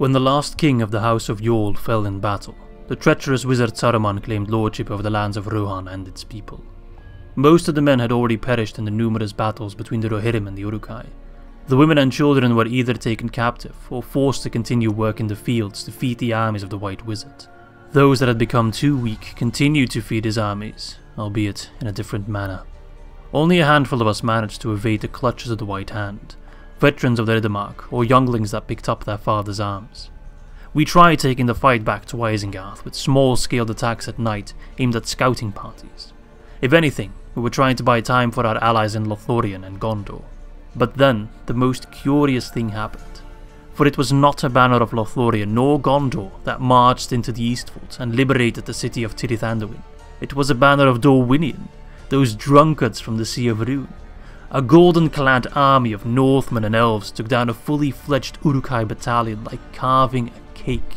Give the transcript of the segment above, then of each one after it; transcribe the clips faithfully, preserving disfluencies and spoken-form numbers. When the last king of the House of Yol fell in battle, the treacherous wizard Saruman claimed lordship over the lands of Rohan and its people. Most of the men had already perished in the numerous battles between the Rohirrim and the Uruk-hai. The women and children were either taken captive or forced to continue work in the fields to feed the armies of the White Wizard. Those that had become too weak continued to feed his armies, albeit in a different manner. Only a handful of us managed to evade the clutches of the White Hand, veterans of the Riddermark or younglings that picked up their father's arms. We tried taking the fight back to Isengarth with small-scaled attacks at night aimed at scouting parties. If anything, we were trying to buy time for our allies in Lothlorien and Gondor. But then, the most curious thing happened. For it was not a banner of Lothlorien nor Gondor that marched into the Eastfold and liberated the city of Tirith Anduin. It was a banner of Dorwinion, those drunkards from the Sea of Rune. A golden-clad army of Northmen and Elves took down a fully-fledged Uruk-hai battalion like carving a cake.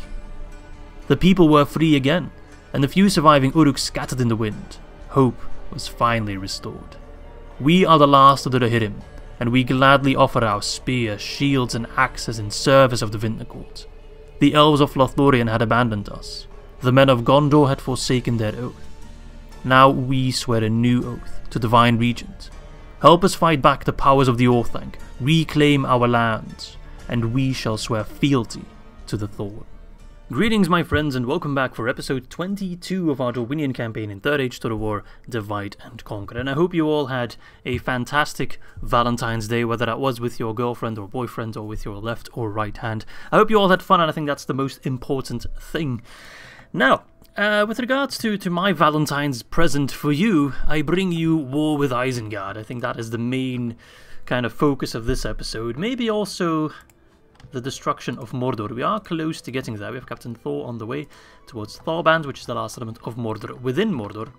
The people were free again, and the few surviving Uruk scattered in the wind. Hope was finally restored. We are the last of the Rohirrim, and we gladly offer our spears, shields and axes in service of the Winter Court. The Elves of Lothlorien had abandoned us. The men of Gondor had forsaken their oath. Now we swear a new oath to Divine Regent. Help us fight back the powers of the Orthanc, reclaim our lands, and we shall swear fealty to the Thorn. Greetings my friends and welcome back for episode twenty-two of our Dorwinion campaign in Third Age Total War, Divide and Conquer. And I hope you all had a fantastic Valentine's Day, whether that was with your girlfriend or boyfriend or with your left or right hand. I hope you all had fun, and I think that's the most important thing. Now, uh, with regards to, to my Valentine's present for you, I bring you War with Isengard. I think that is the main kind of focus of this episode. Maybe also the destruction of Mordor. We are close to getting there. We have Captain Thor on the way towards Thorband, which is the last element of Mordor within Mordor.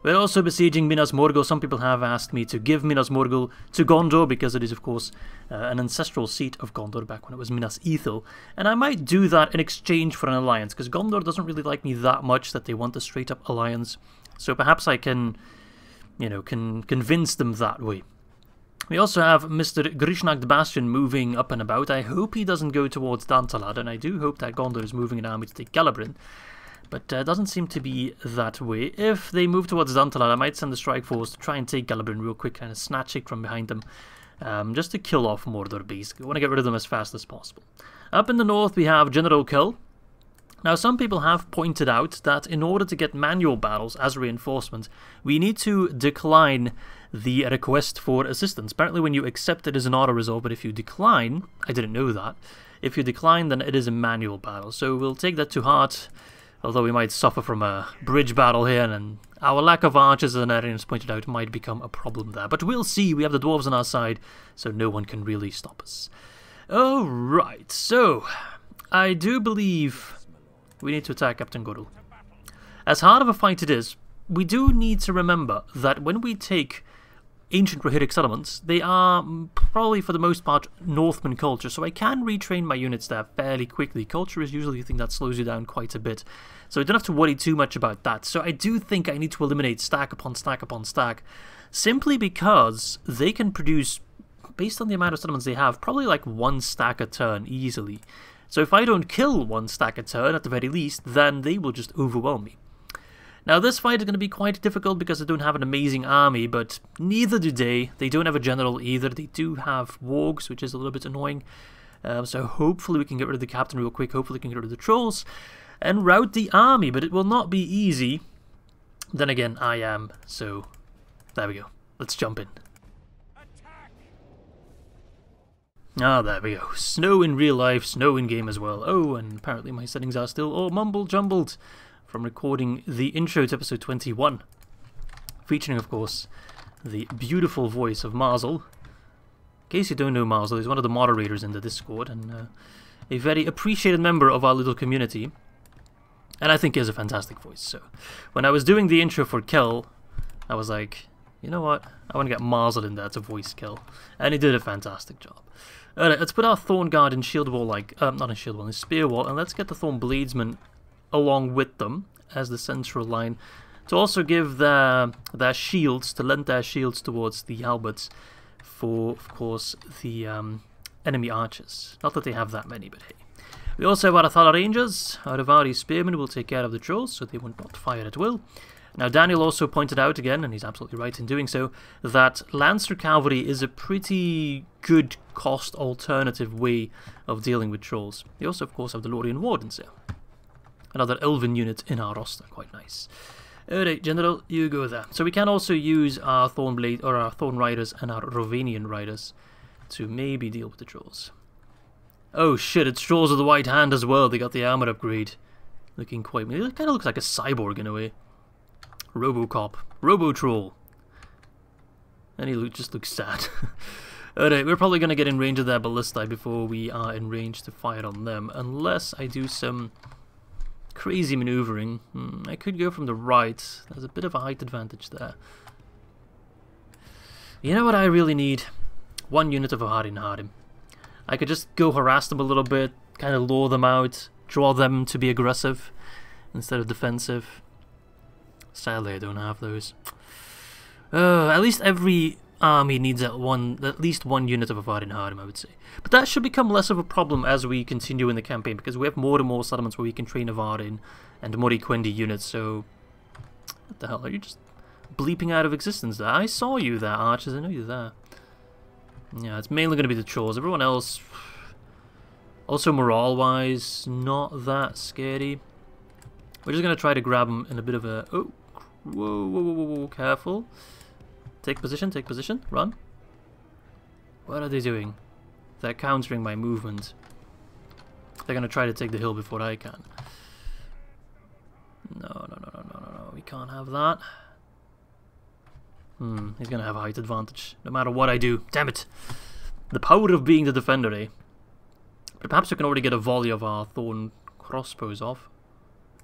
We're also besieging Minas Morgul. Some people have asked me to give Minas Morgul to Gondor, because it is, of course, uh, an ancestral seat of Gondor back when it was Minas Ithil. And I might do that in exchange for an alliance, because Gondor doesn't really like me that much that they want a straight-up alliance. So perhaps I can, you know, can convince them that way. We also have Mister Grishnak the Bastion moving up and about. I hope he doesn't go towards Dantalad, and I do hope that Gondor is moving an army to take Celebrimbor. But it uh, doesn't seem to be that way. If they move towards Dantalad, I might send the Strike Force to try and take Celebrimbor real quick, kind of snatch it from behind them, um, just to kill off Mordor, basically. We want to get rid of them as fast as possible. Up in the north, we have General Kell. Now, some people have pointed out that in order to get manual battles as reinforcement, we need to decline the request for assistance. Apparently when you accept it is an auto-resolve, but if you decline, I didn't know that, if you decline then it is a manual battle. So we'll take that to heart, although we might suffer from a bridge battle here, and our lack of archers, as Anarion pointed out, might become a problem there. But we'll see, we have the dwarves on our side, so no one can really stop us. Alright, so I do believe we need to attack Captain Gorul. As hard of a fight it is, we do need to remember that when we take ancient Rohirric settlements, they are probably for the most part Northmen culture, so I can retrain my units there fairly quickly. Culture is usually the thing that slows you down quite a bit, so I don't have to worry too much about that. So I do think I need to eliminate stack upon stack upon stack, simply because they can produce, based on the amount of settlements they have, probably like one stack a turn easily. So if I don't kill one stack a turn at the very least, then they will just overwhelm me. Now this fight is going to be quite difficult because they don't have an amazing army, but neither do they. They don't have a general either. They do have wargs, which is a little bit annoying. Um, so hopefully we can get rid of the captain real quick, hopefully we can get rid of the trolls, and rout the army, but it will not be easy. Then again, I am, so there we go. Let's jump in. Ah, there we go. Snow in real life, snow in game as well. Oh, and apparently my settings are still all mumble-jumbled from recording the intro to episode twenty-one, featuring, of course, the beautiful voice of Marzel. In case you don't know Marzel, he's one of the moderators in the Discord, and uh, a very appreciated member of our little community, and I think he has a fantastic voice. So when I was doing the intro for Kell, I was like, you know what, I want to get Marzel in there to voice Kell, and he did a fantastic job. Alright, let's put our Thorn Guard in Shield Wall, like, um, not in Shield Wall, in Spear Wall, and let's get the Thorn Bladesman along with them as the central line, to also give their their shields, to lend their shields towards the halberds for, of course, the um, enemy archers. Not that they have that many, but hey. We also have our Athala Rangers. Our Avari Spearmen will take care of the trolls, so they will not fire at will. Now, Daniel also pointed out again, and he's absolutely right in doing so, that Lancer Cavalry is a pretty good cost alternative way of dealing with trolls. They also, of course, have the Lorien Wardens here. Another Elven unit in our roster, quite nice. Alright, General, you go there. So we can also use our Thornblade, or our Thorn Riders and our Rovanian Riders to maybe deal with the trolls. Oh shit, it's Trolls of the White Hand as well. They got the armor upgrade. Looking quite... It kind of looks like a cyborg in a way. Robocop. Robotroll. And he look, just looks sad. Alright, we're probably going to get in range of their Ballistae before we are in range to fire on them. Unless I do some crazy maneuvering. Hmm, I could go from the right. There's a bit of a height advantage there. You know what I really need? One unit of Ahari Naharim. I could just go harass them a little bit, kind of lure them out, draw them to be aggressive instead of defensive. Sadly, I don't have those. Uh, at least every army needs at one, at least one unit of Ahari Naharim, I would say. But that should become less of a problem as we continue in the campaign, because we have more and more settlements where we can train Avarin and Moriquendi units, so... What the hell, are you just bleeping out of existence there? I saw you there, archers, I know you're there. Yeah, it's mainly going to be the trolls. Everyone else, also morale-wise, not that scary. We're just going to try to grab them in a bit of a... Oh, whoa, whoa, whoa, whoa, whoa, careful. Take position, take position, run. What are they doing? They're countering my movement. They're going to try to take the hill before I can. No, no, no, no, no, no, no, we can't have that. Hmm, he's going to have a height advantage, no matter what I do. Damn it! The power of being the defender, eh? But perhaps we can already get a volley of our Thorn Crossbows off.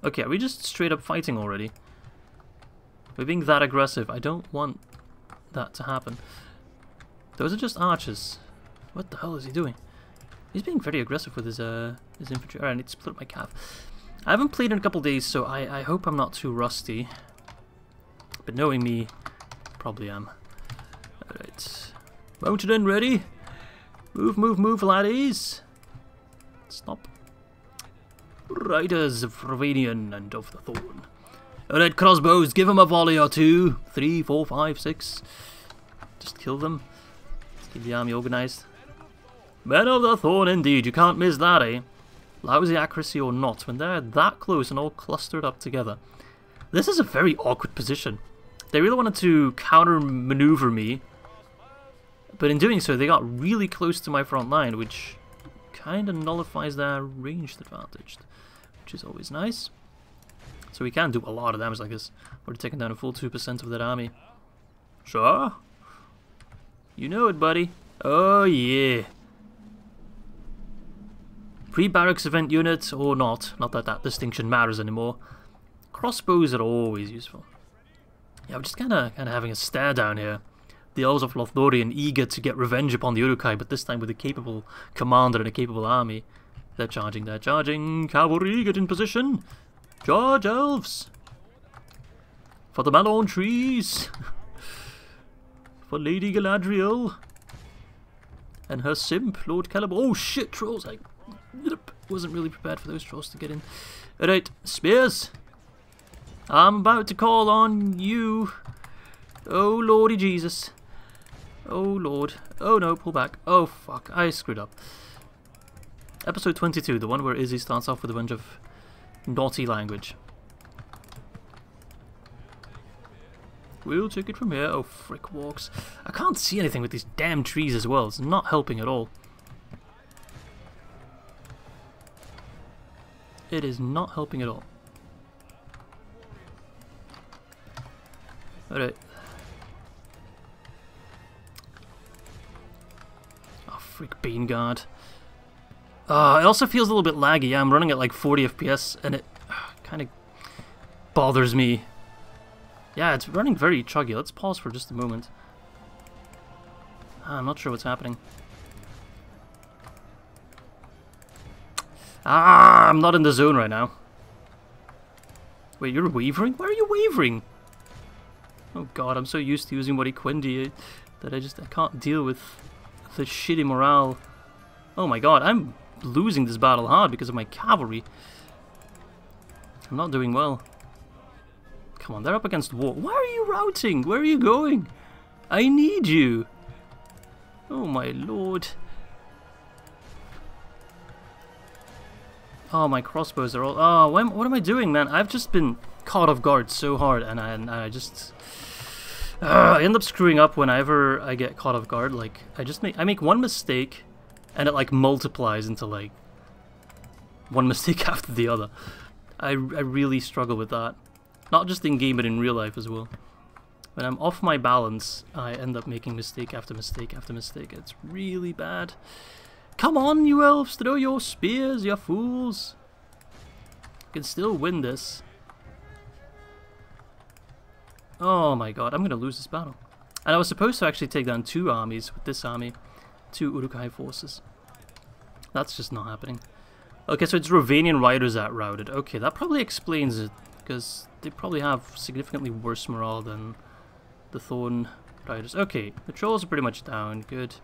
Okay, are we just straight up fighting already? We're being that aggressive. I don't want that to happen. Those are just archers. What the hell is he doing? He's being very aggressive with his, uh, his infantry. Alright, I need to split up my calf. I haven't played in a couple days, so I, I hope I'm not too rusty. But knowing me... Probably am. Alright. Mounted and ready. Move, move, move, laddies. Stop. Riders of Ravanian and of the Thorn. Alright, crossbows, give them a volley or two. Three, four, five, six. Just kill them. Let's keep the army organized. Men of the Thorn, indeed. You can't miss that, eh? Lousy accuracy or not, when they're that close and all clustered up together. This is a very awkward position. They really wanted to counter-maneuver me, but in doing so they got really close to my front line, which kind of nullifies their ranged advantage, which is always nice. So we can do a lot of damage like this. We're taking down a full two percent of that army. Sure? You know it, buddy. Oh yeah. Pre-barracks event units or not, not that that distinction matters anymore. Crossbows are always useful. Yeah, we're just kind of kind of having a stare down here. The Elves of Lothlorien, eager to get revenge upon the Uruk-hai, but this time with a capable commander and a capable army. They're charging, they're charging. Cavalry, get in position. Charge, Elves. For the Malorn trees. For Lady Galadriel. And her simp, Lord Celeborn. Oh shit, trolls. I wasn't really prepared for those trolls to get in. Alright, spears. I'm about to call on you. Oh, Lordy Jesus. Oh, Lord. Oh, no, pull back. Oh, fuck. I screwed up. Episode twenty-two, the one where Izzy starts off with a bunch of naughty language. We'll take it from here. Oh, frick walks. I can't see anything with these damn trees as well. It's not helping at all. It is not helping at all. Alright. Oh, freak Bean Guard. Uh, it also feels a little bit laggy. Yeah, I'm running at like forty F P S and it uh, kind of bothers me. Yeah, it's running very chuggy. Let's pause for just a moment. Ah, I'm not sure what's happening. Ah, I'm not in the zone right now. Wait, you're wavering? Where are you wavering? Oh god, I'm so used to using Moriquendi that I just I can't deal with the shitty morale. Oh my god, I'm losing this battle hard because of my cavalry. I'm not doing well. Come on, they're up against war. Why are you routing? Where are you going? I need you. Oh my lord. Oh, my crossbows are all... Oh, when, what am I doing, man? I've just been caught off guard so hard, and I, and I just... Uh, I end up screwing up whenever I get caught off guard. Like, I just make... I make one mistake, and it, like, multiplies into, like, one mistake after the other. I, I really struggle with that. Not just in-game, but in real life as well. When I'm off my balance, I end up making mistake after mistake after mistake. It's really bad. Come on, you elves, throw your spears, you fools. You can still win this. Oh my god, I'm going to lose this battle. And I was supposed to actually take down two armies with this army. Two Uruk-hai forces. That's just not happening. Okay, so it's Rovanian riders that routed. Okay, that probably explains it, because they probably have significantly worse morale than the Thorn riders. Okay, the trolls are pretty much down. Good.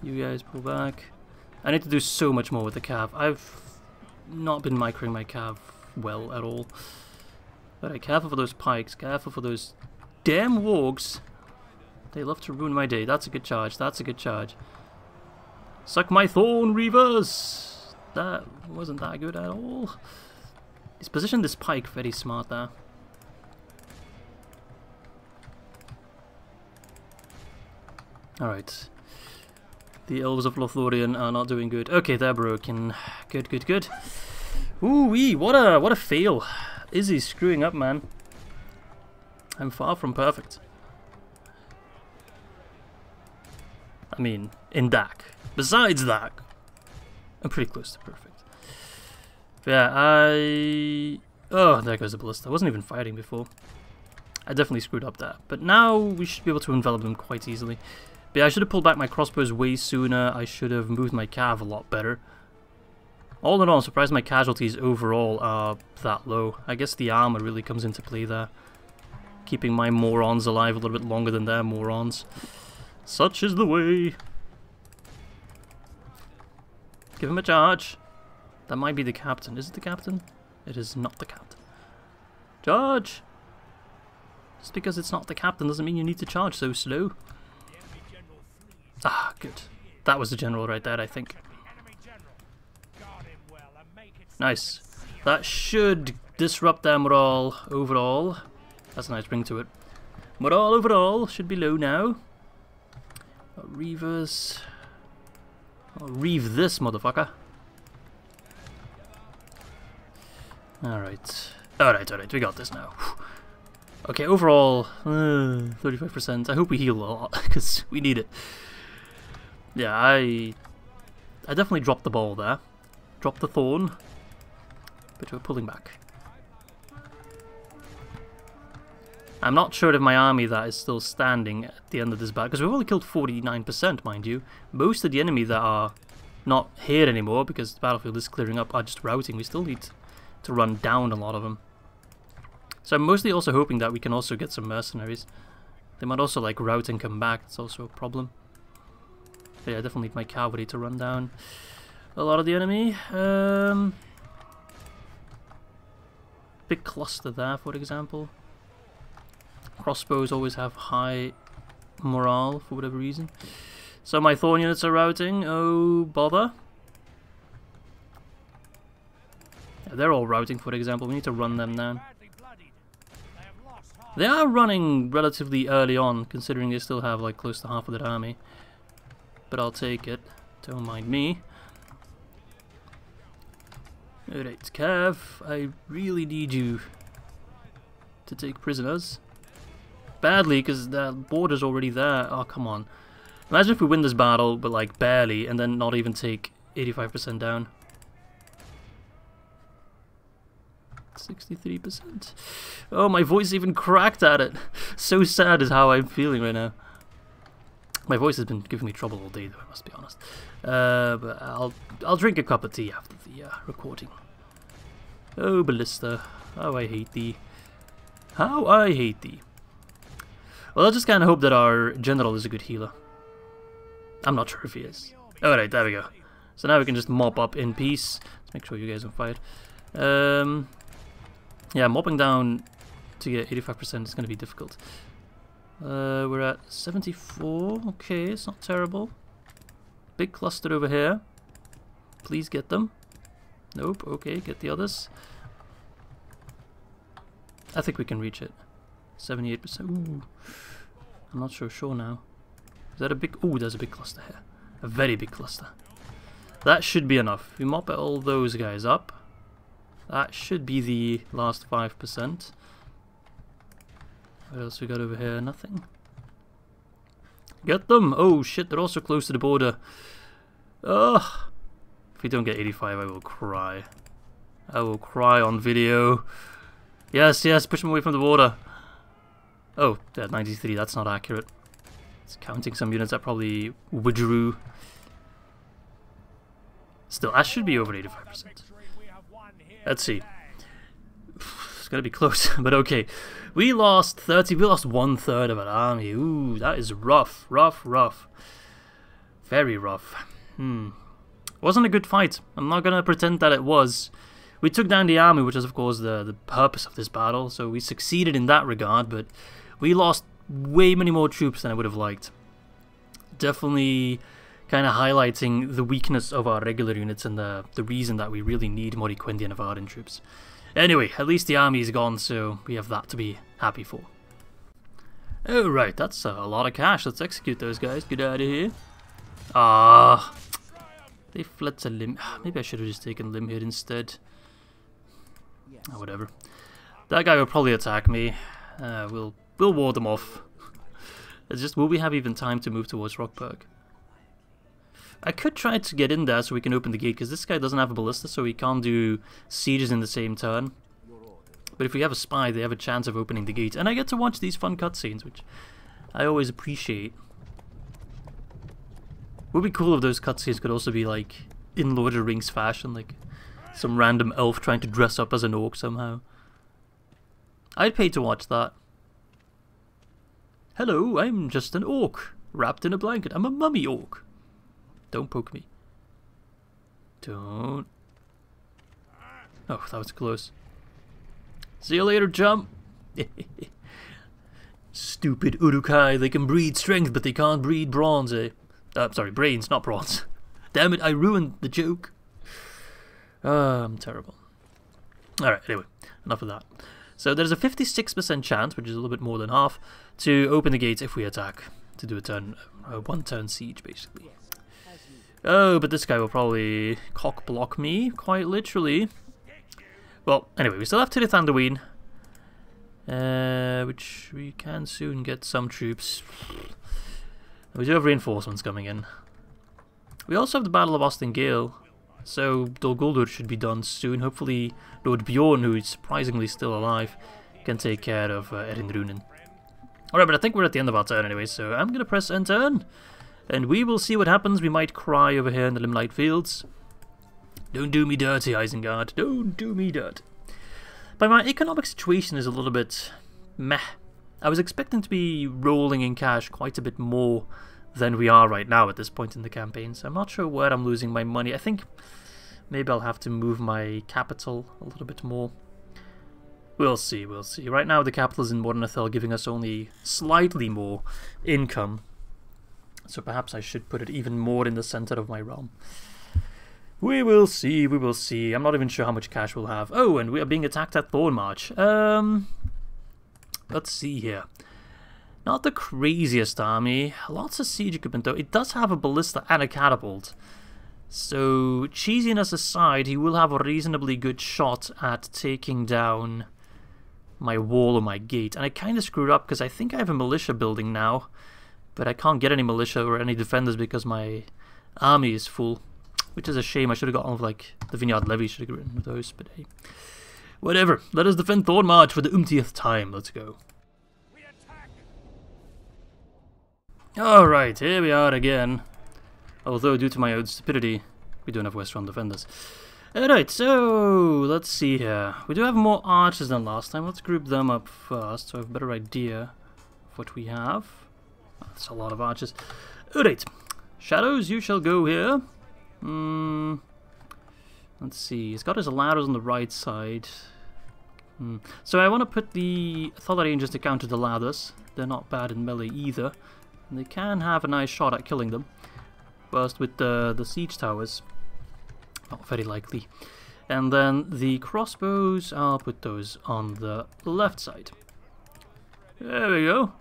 You guys pull back. I need to do so much more with the cav. I've not been microing my cav well at all. But I careful for those pikes, careful for those damn wargs. They love to ruin my day. That's a good charge, that's a good charge. Suck my thorn, reavers! That wasn't that good at all. He's positioned this pike very smart there. Alright. The elves of Lothlorien are not doing good. Okay, they're broken. Good, good, good. Ooh-wee, what a, what a fail. Izzy's screwing up, man. I'm far from perfect. I mean, in D A C. Besides D A C, I'm pretty close to perfect. But yeah, I... Oh, there goes the ballista. I wasn't even fighting before. I definitely screwed up that. But now we should be able to envelop them quite easily. But yeah, I should have pulled back my crossbows way sooner. I should have moved my cav a lot better. All in all, I'm surprised my casualties overall are that low. I guess the armor really comes into play there. Keeping my morons alive a little bit longer than their morons. Such is the way. Give him a charge. That might be the captain. Is it the captain? It is not the captain. Charge! Just because it's not the captain doesn't mean you need to charge so slow. Ah, good. That was the general right there, I think. Nice. That should disrupt their morale overall. That's a nice ring to it. Morale overall should be low now. Reavers. I'll reave this motherfucker. Alright. Alright, alright. We got this now. Okay, overall, uh, thirty-five percent. I hope we heal a lot, because we need it. Yeah, I... I definitely dropped the ball there. Dropped the thorn. But we're pulling back. I'm not sure if my army that is still standing at the end of this battle, because we've only killed forty-nine percent, mind you. Most of the enemy that are not here anymore, because the battlefield is clearing up, are just routing. We still need to run down a lot of them. So I'm mostly also hoping that we can also get some mercenaries. They might also like rout and come back. It's also a problem. But yeah, I definitely need my cavalry to run down a lot of the enemy. Um... Big cluster there, for example. Crossbows always have high morale for whatever reason. So my thorn units are routing. Oh, bother. Yeah, they're all routing, for example. We need to run them down. They are running relatively early on, considering they still have like close to half of that army. But I'll take it. Don't mind me. Alright, Cav, I really need you to take prisoners. Badly, because that border's already there. Oh, come on. Imagine if we win this battle, but like barely, and then not even take eighty-five percent down. sixty-three percent. Oh, my voice even cracked at it. So sad is how I'm feeling right now. My voice has been giving me trouble all day, though, I must be honest. Uh, but I'll I'll drink a cup of tea after the uh, recording. Oh, Ballista, how I hate thee. How I hate thee. Well, I just kind of hope that our general is a good healer. I'm not sure if he is. Alright, there we go. So now we can just mop up in peace. Let's make sure you guys don't fight. Um, yeah, mopping down to get eighty-five percent is going to be difficult. Uh, we're at seventy-four. Okay, it's not terrible. Big cluster over here. Please get them. Nope, okay, get the others. I think we can reach it. seventy-eight percent. Ooh. I'm not so sure now. Is that a big... Ooh, there's a big cluster here. A very big cluster. That should be enough. We mop all those guys up. That should be the last five percent. What else we got over here? Nothing. Get them! Oh shit, they're also close to the border. Ugh! If we don't get eighty-five, I will cry. I will cry on video. Yes, yes, push them away from the border. Oh, they're at ninety-three, that's not accurate. It's counting some units that probably withdrew. Still, that should be over eighty-five percent. Let's see. It's gonna be close, but okay. We lost thirty, we lost one third of an army. Ooh, that is rough, rough, rough. Very rough. Hmm. Wasn't a good fight. I'm not gonna pretend that it was. We took down the army, which is of course the, the purpose of this battle, so we succeeded in that regard, but we lost way many more troops than I would have liked. Definitely kind of highlighting the weakness of our regular units and the, the reason that we really need more Equendi and Vardan troops. Anyway, at least the army is gone, so we have that to be happy for. Alright, that's a lot of cash. Let's execute those guys. Get out of here. Ah, they fled to Lim. Maybe I should have just taken Limhir instead. Oh, whatever. That guy will probably attack me. Uh, we'll we'll ward them off. It's just, will we have even time to move towards Rockburg? I could try to get in there so we can open the gate, because this guy doesn't have a ballista, so he can't do sieges in the same turn. But if we have a spy, they have a chance of opening the gate. And I get to watch these fun cutscenes, which I always appreciate. It would be cool if those cutscenes could also be like in Lord of the Rings fashion, like some random elf trying to dress up as an orc somehow. I'd pay to watch that. Hello, I'm just an orc, wrapped in a blanket. I'm a mummy orc. Don't poke me. Don't. Oh, that was close. See you later, jump! Stupid Uruk-hai, they can breed strength, but they can't breed bronze, eh? Uh, sorry, brains, not bronze. Damn it, I ruined the joke. Uh, I'm terrible. Alright, anyway, enough of that. So there's a fifty-six percent chance, which is a little bit more than half, to open the gates if we attack. To do a turn, uh, one-turn siege, basically. Oh, but this guy will probably cock-block me, quite literally. Well, anyway, we still have Tirithandaween, uh, which we can soon get some troops. We do have reinforcements coming in. We also have the Battle of Osthingale, so Dol Guldur should be done soon. Hopefully Lord Bjorn, who is surprisingly still alive, can take care of uh, Erin Runen. Alright, but I think we're at the end of our turn anyway, so I'm going to press end turn. And we will see what happens. We might cry over here in the Limelight Fields. Don't do me dirty, Isengard. Don't do me dirty. But my economic situation is a little bit meh. I was expecting to be rolling in cash quite a bit more than we are right now at this point in the campaign. So I'm not sure where I'm losing my money. I think maybe I'll have to move my capital a little bit more. We'll see, we'll see. Right now the capital is in Mordenethel, giving us only slightly more income. So perhaps I should put it even more in the center of my realm. We will see, we will see. I'm not even sure how much cash we'll have. Oh, and we are being attacked at Thornmarch. Um, let's see here. Not the craziest army. Lots of siege equipment, though. It does have a ballista and a catapult. So, cheesiness aside, he will have a reasonably good shot at taking down my wall or my gate. And I kind of screwed up because I think I have a militia building now. But I can't get any militia or any defenders because my army is full. Which is a shame. I should have gotten with like the Vineyard Levy, should have gotten with those, but hey. Whatever. Let us defend Thornmarch for the umpteenth time. Let's go. Alright, here we are again. Although due to my own stupidity, we don't have Westron defenders. Alright, so let's see here. We do have more archers than last time. Let's group them up first so I have a better idea of what we have. That's a lot of archers. Alright, Shadows, you shall go here. Hmm. Let's see. He's got his Alaros on the right side. Hmm. So I want to put the Thaler Rangers to counter the Lathers. They're not bad in melee either. And they can have a nice shot at killing them. Burst with the, the siege towers. Not very likely. And then the crossbows, I'll put those on the left side. There we go.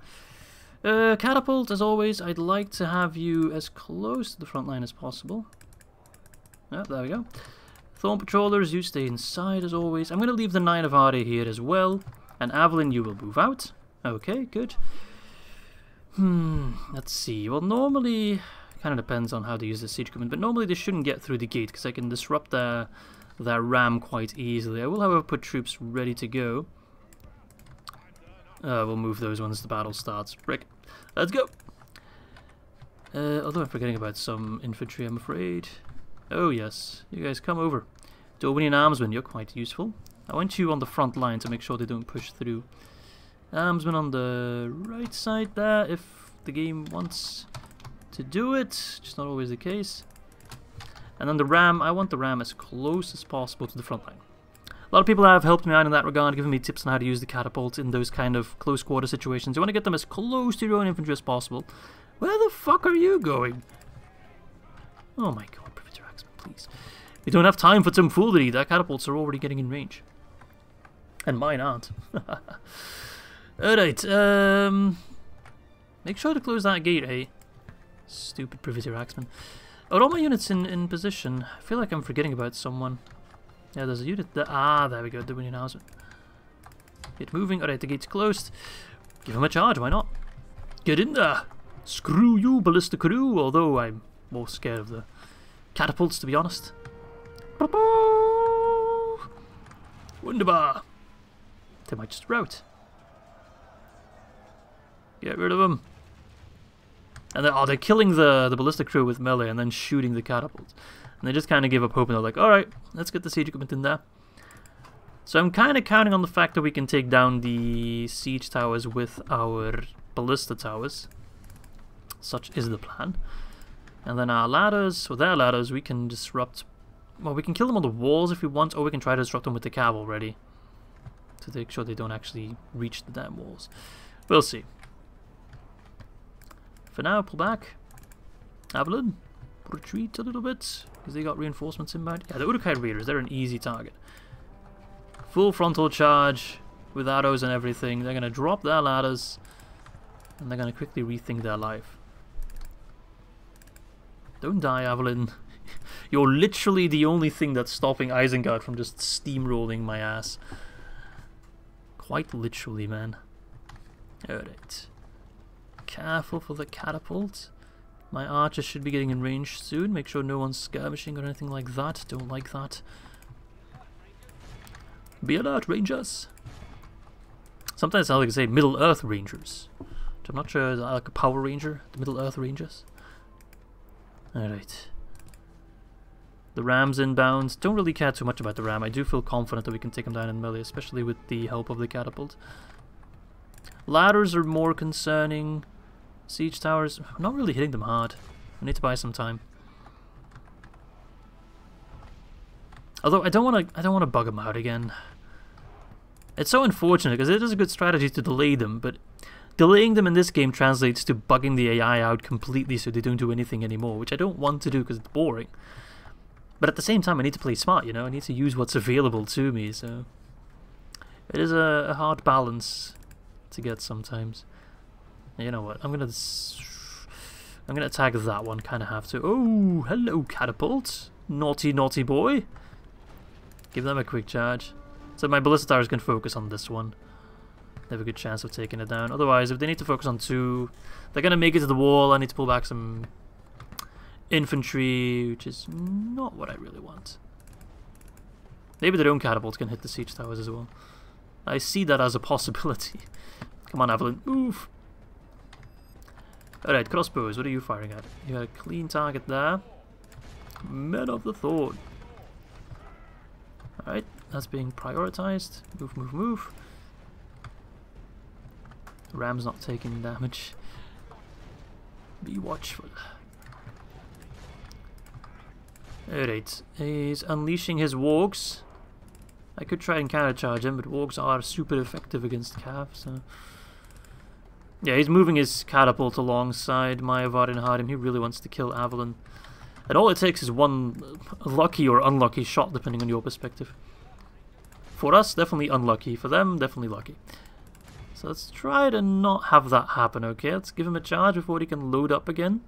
Uh, catapult, as always, I'd like to have you as close to the front line as possible. Oh, there we go. Thorn Patrollers, you stay inside as always. I'm going to leave the Nine of Arda here as well. And Avalyn, you will move out. Okay, good. Hmm, let's see. Well, normally... kind of depends on how they use the siege command, but normally they shouldn't get through the gate because I can disrupt their their ram quite easily. I will, however, put troops ready to go. Uh, we'll move those once the battle starts. Brick, let's go. Uh, although I'm forgetting about some infantry, I'm afraid. Oh yes, you guys come over. Dalwinian Armsmen, you're quite useful. I want you on the front line to make sure they don't push through. Armsmen on the right side there, if the game wants to do it, just not always the case. And then the ram, I want the ram as close as possible to the front line. A lot of people have helped me out in that regard, giving me tips on how to use the catapult in those kind of close quarter situations. You want to get them as close to your own infantry as possible. Where the fuck are you going? Oh my god, Privateer Axeman, please. We don't have time for tomfoolery. Their catapults are already getting in range. And mine aren't. Alright, um... make sure to close that gate, eh? Stupid Privateer Axeman. Are all my units in, in position? I feel like I'm forgetting about someone. Yeah, there's a unit there. Ah, there we go. Dominion House. Get moving. Alright, the gate's closed. Give him a charge, why not? Get in there! Screw you, Ballista Crew! Although I'm more scared of the catapults, to be honest. Wunderbar! They might just rout. Get rid of them. And they're, oh, they're killing the, the Ballista Crew with melee and then shooting the catapult. And they just kind of give up hope and they're like, alright, let's get the siege equipment in there. So I'm kind of counting on the fact that we can take down the siege towers with our ballista towers. Such is the plan. And then our ladders, or their ladders, we can disrupt... well, we can kill them on the walls if we want, or we can try to disrupt them with the cavalry. To make sure they don't actually reach the damn walls. We'll see. For now, pull back. Avalyn, retreat a little bit, because they got reinforcements inbound. Yeah, the Uruk-hai Raiders, they're an easy target. Full frontal charge, with arrows and everything. They're going to drop their ladders, and they're going to quickly rethink their life. Don't die, Avalyn. You're literally the only thing that's stopping Isengard from just steamrolling my ass. Quite literally, man. Alright. Careful for the catapult. My archers should be getting in range soon. Make sure no one's skirmishing or anything like that. Don't like that. Be alert, Rangers! Sometimes I like to say Middle Earth Rangers. Which I'm not sure is like a Power Ranger. The Middle Earth Rangers. Alright. The ram's inbound. Don't really care too much about the ram. I do feel confident that we can take him down in melee, especially with the help of the catapult. Ladders are more concerning. Siege towers, I'm not really hitting them hard. I need to buy some time. Although I don't want to, I don't want to bug them out again. It's so unfortunate because it is a good strategy to delay them, but delaying them in this game translates to bugging the A I out completely so they don't do anything anymore, which I don't want to do because it's boring. But at the same time, I need to play smart, you know. I need to use what's available to me, so it is a, a hard balance to get sometimes. You know what? I'm gonna, I'm gonna attack that one. Kind of have to. Oh, hello, catapult! Naughty, naughty boy! Give them a quick charge, so my ballista towers can focus on this one. They have a good chance of taking it down. Otherwise, if they need to focus on two, they're gonna make it to the wall. I need to pull back some infantry, which is not what I really want. Maybe their own catapults can hit the siege towers as well. I see that as a possibility. Come on, Avalyn, move! Alright, crossbows, what are you firing at? You got a clean target there. Men of the Thorn. Alright, that's being prioritized. Move, move, move. The ram's not taking damage. Be watchful. Alright, he's unleashing his wargs. I could try and countercharge him, but wargs are super effective against Cav, so... Yeah, he's moving his catapult alongside Mayavar and Harim. He really wants to kill Avalon. And all it takes is one lucky or unlucky shot, depending on your perspective. For us, definitely unlucky. For them, definitely lucky. So let's try to not have that happen, okay? Let's give him a charge before he can load up again.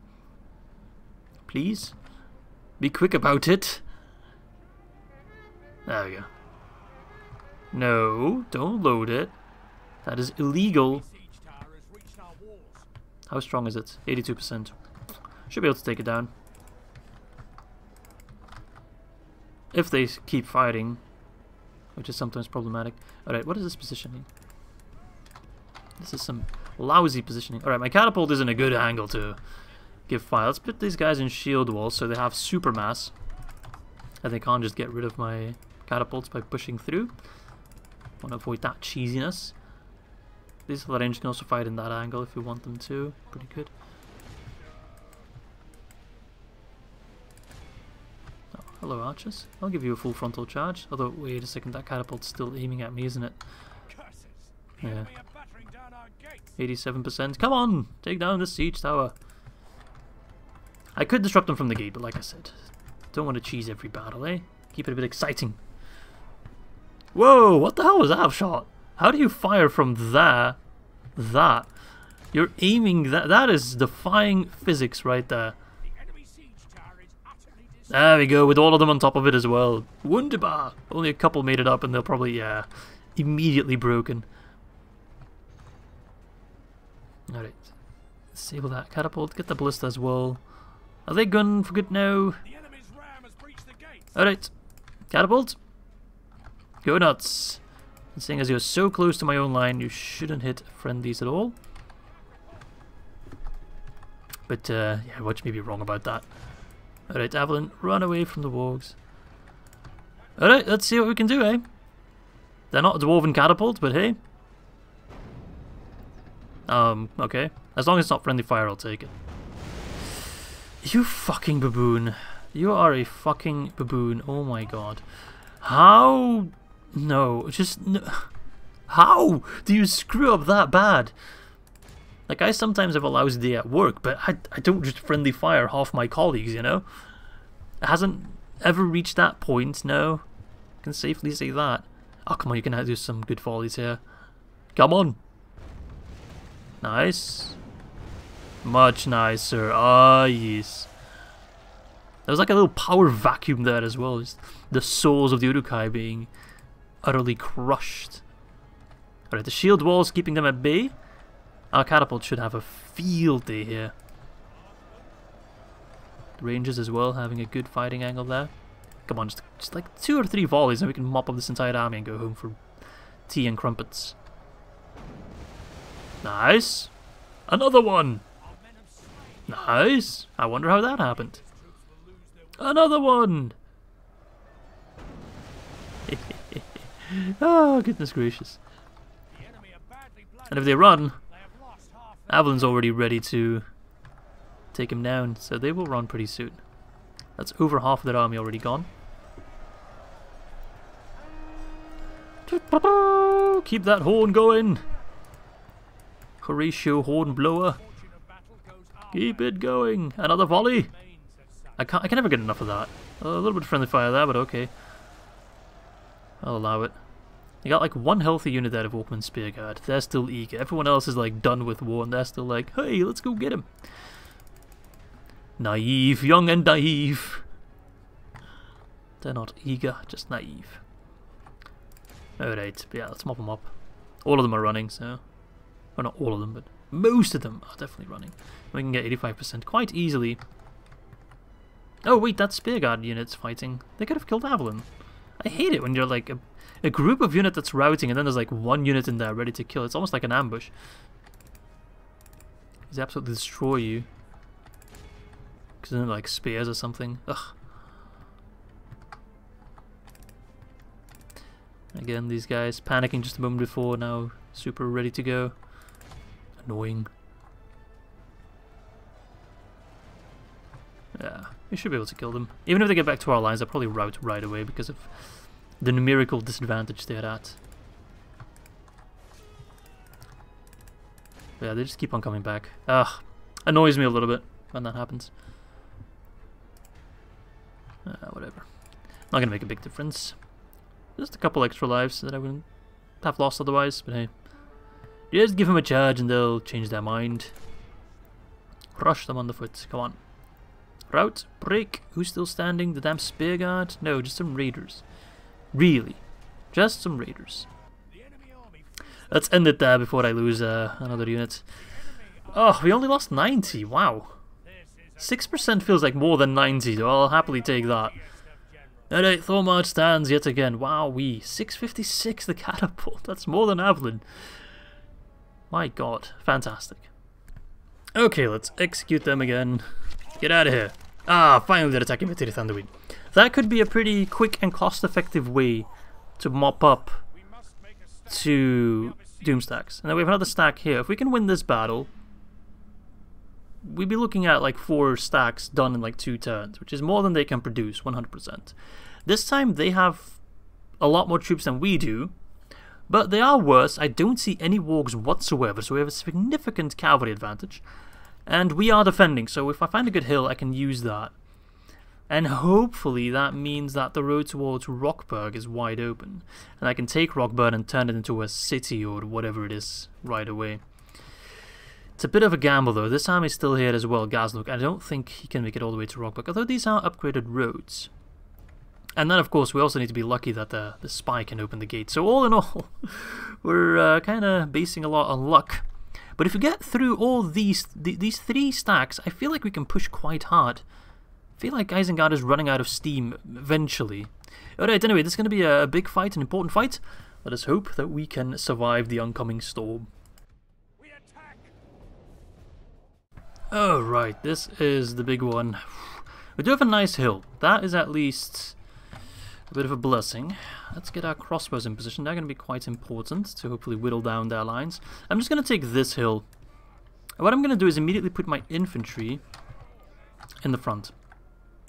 Please. Be quick about it. There we go. No, don't load it. That is illegal. How strong is it? eighty-two percent. Should be able to take it down. If they keep fighting, which is sometimes problematic. Alright, what is this positioning? This is some lousy positioning. Alright, my catapult isn't a good angle to give fire. Let's put these guys in shield walls so they have super mass. And they can't just get rid of my catapults by pushing through. Want to avoid that cheesiness. These Larange can also fight in that angle if we want them to. Pretty good. Oh, hello archers. I'll give you a full frontal charge. Although, wait a second, that catapult's still aiming at me, isn't it? Yeah. eighty-seven percent. Come on! Take down the siege tower. I could disrupt them from the gate, but like I said, don't want to cheese every battle, eh? Keep it a bit exciting. Whoa! What the hell was that shot? How do you fire from there? That. You're aiming that. That is defying physics right there. There we go, with all of them on top of it as well. Wunderbar! Only a couple made it up and they'll probably, yeah, immediately broken. Alright. Disable that catapult. Get the ballista as well. Are they gone for good now? Alright. Catapult. Go nuts. And seeing as you're so close to my own line, you shouldn't hit friendlies at all. But uh, yeah, watch me be wrong about that. Alright, Avalon, run away from the wargs. Alright, let's see what we can do, eh? They're not a dwarven catapult, but hey. Um, okay. As long as it's not friendly fire, I'll take it. You fucking baboon. You are a fucking baboon. Oh my god. How... No, just no. How do you screw up that bad? Like, I sometimes have a lousy day at work, but I, I don't just friendly fire half my colleagues, you know? It hasn't ever reached that point, no. I can safely say that. Oh, come on, you can do some good volleys here. Come on. Nice. Much nicer. Ah, yes. There was like a little power vacuum there as well. Just the souls of the Urukai being... utterly crushed. Alright, the shield wall is keeping them at bay. Our catapult should have a field day here. The Rangers as well, having a good fighting angle there. Come on, just, just like two or three volleys and we can mop up this entire army and go home for tea and crumpets. Nice. Another one. Nice. I wonder how that happened. Another one. Oh, goodness gracious. And if they run, Avalon's already ready to take him down, so they will run pretty soon. That's over half of their army already gone. Keep that horn going! Horatio Hornblower. Keep it going! Another volley! I can't, I can never get enough of that. A little bit of friendly fire there, but okay. I'll allow it. You got like one healthy unit out of Orkman Spearguard. They're still eager. Everyone else is like done with war and they're still like, hey, let's go get him. Naive, young and naive. They're not eager, just naive. Alright, but yeah, let's mop them up. All of them are running, so... Well, not all of them, but most of them are definitely running. We can get eighty-five percent quite easily. Oh wait, that Spearguard unit's fighting. They could have killed Avalon. I hate it when you're like a, a group of unit that's routing and then there's like one unit in there ready to kill. It's almost like an ambush. They absolutely destroy you. Because they're like spears or something. Ugh. Again, these guys panicking just a moment before, now super ready to go. Annoying. Yeah. We should be able to kill them. Even if they get back to our lines, they'll probably rout right away because of the numerical disadvantage they're at. But yeah, they just keep on coming back. Ugh. Annoys me a little bit when that happens. Uh, whatever. Not gonna make a big difference. Just a couple extra lives that I wouldn't have lost otherwise, but hey. Just give them a charge and they'll change their mind. Rush them on the foot, come on. Rout, break, who's still standing? The damn spear guard? No, just some raiders. Really, just some raiders. Let's end it there before I lose uh, another unit. Oh, we only lost ninety, wow. six percent feels like more than ninety, though I'll happily take that. Alright, Thormod stands yet again. Wowee. six fifty-six the catapult. That's more than Avlin. My god. Fantastic. Okay, let's execute them again. Get out of here. Ah, finally they're attacking with Tirithanduin. That could be a pretty quick and cost-effective way to mop up to Doomstacks. And then we have another stack here. If we can win this battle, we'd be looking at like four stacks done in like two turns, which is more than they can produce, one hundred percent. This time they have a lot more troops than we do, but they are worse. I don't see any wargs whatsoever, so we have a significant cavalry advantage. And we are defending, so if I find a good hill, I can use that. And hopefully that means that the road towards Rockburg is wide open, and I can take Rockburg and turn it into a city or whatever it is right away. It's a bit of a gamble though. This army's still here as well, Gazlok. I don't think he can make it all the way to Rockburg, although these are upgraded roads. And then of course we also need to be lucky that the, the spy can open the gate. So all in all, we're uh, kind of basing a lot on luck. But if we get through all these th these three stacks, I feel like we can push quite hard. I feel like Isengard is running out of steam eventually. Alright, anyway, this is going to be a big fight, an important fight. Let us hope that we can survive the oncoming storm. Oh right, this is the big one. We do have a nice hill. That is at least a bit of a blessing. Let's get our crossbows in position. They're going to be quite important to hopefully whittle down their lines. I'm just going to take this hill. And what I'm going to do is immediately put my infantry in the front.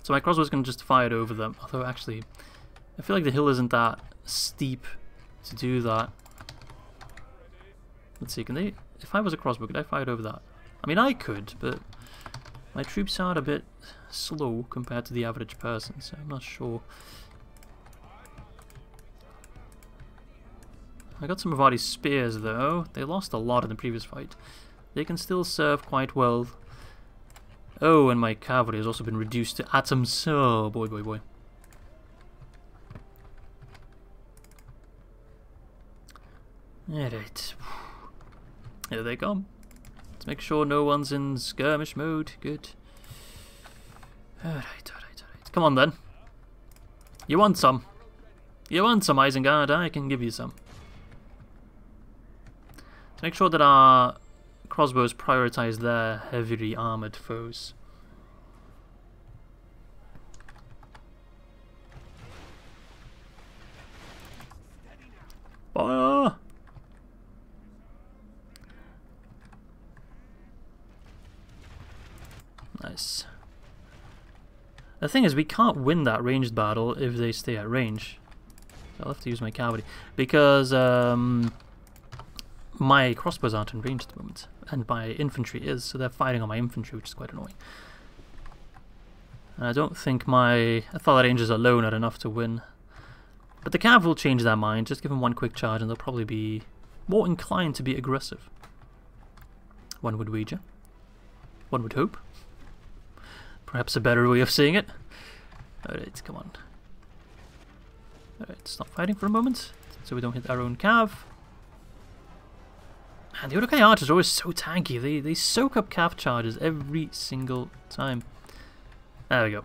So my crossbows can just fire it over them. Although actually, I feel like the hill isn't that steep to do that. Let's see, can they... If I was a crossbow, could I fire it over that? I mean, I could, but my troops are a bit slow compared to the average person, so I'm not sure. I got some Ravadi's spears, though. They lost a lot in the previous fight. They can still serve quite well. Oh, and my cavalry has also been reduced to atoms. Oh, boy, boy, boy. Alright. Here they come. Let's make sure no one's in skirmish mode. Good. Alright, alright, alright. Come on then. You want some? You want some, Isengard? I can give you some. Let's make sure that our crossbows prioritize their heavily armoured foes. Fire! Nice. The thing is, we can't win that ranged battle if they stay at range. So I'll have to use my cavalry because um, my crossbows aren't in range at the moment, and my infantry is, so they're firing on my infantry, which is quite annoying. And I don't think my Thalar Rangers alone are enough to win. But the cav will change their mind. Just give them one quick charge, and they'll probably be more inclined to be aggressive. One would wager. One would hope. Perhaps a better way of seeing it. Alright, come on. Alright, stop fighting for a moment, so we don't hit our own cav. Man, the Uruk-hai archers are always so tanky. They, they soak up cav charges every single time. There we go.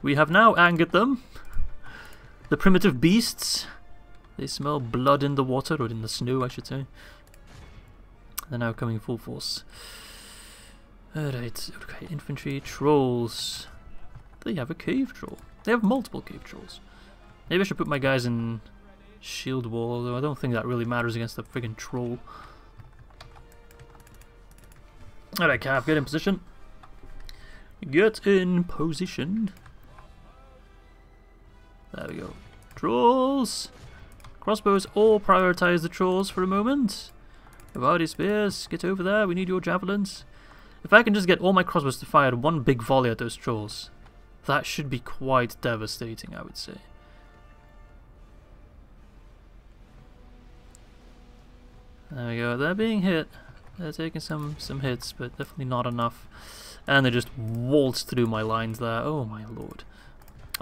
We have now angered them. The primitive beasts. They smell blood in the water, or in the snow, I should say. They're now coming full force. Alright, okay, infantry, trolls. They have a cave troll. They have multiple cave trolls. Maybe I should put my guys in shield wall, though I don't think that really matters against the friggin' troll. Alright, Cav, get in position. Get in position. There we go. Trolls! Crossbows all prioritize the trolls for a moment. Avadi spears, get over there, we need your javelins. If I can just get all my crossbows to fire one big volley at those trolls, that should be quite devastating, I would say. There we go, they're being hit. They're taking some, some hits, but definitely not enough. And they just waltz through my lines there. Oh my lord.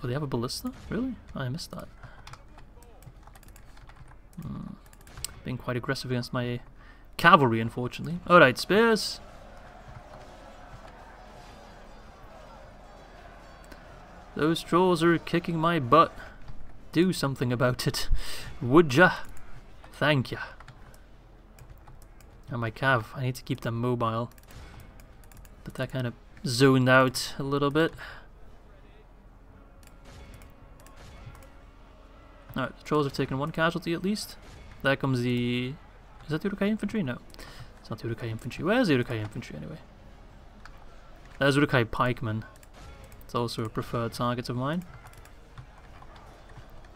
Oh, they have a ballista? Really? I missed that. Hmm. Being quite aggressive against my cavalry, unfortunately. Alright, spears. Those trolls are kicking my butt. Do something about it. Would ya? Thank ya. And my cav, I need to keep them mobile. But they're kind of zoned out a little bit. Alright, the trolls have taken one casualty at least. There comes the... Is that the Urukai infantry? No. It's not the Urukai infantry. Where's the Urukai infantry anyway? There's Urukai pikemen. It's also a preferred target of mine.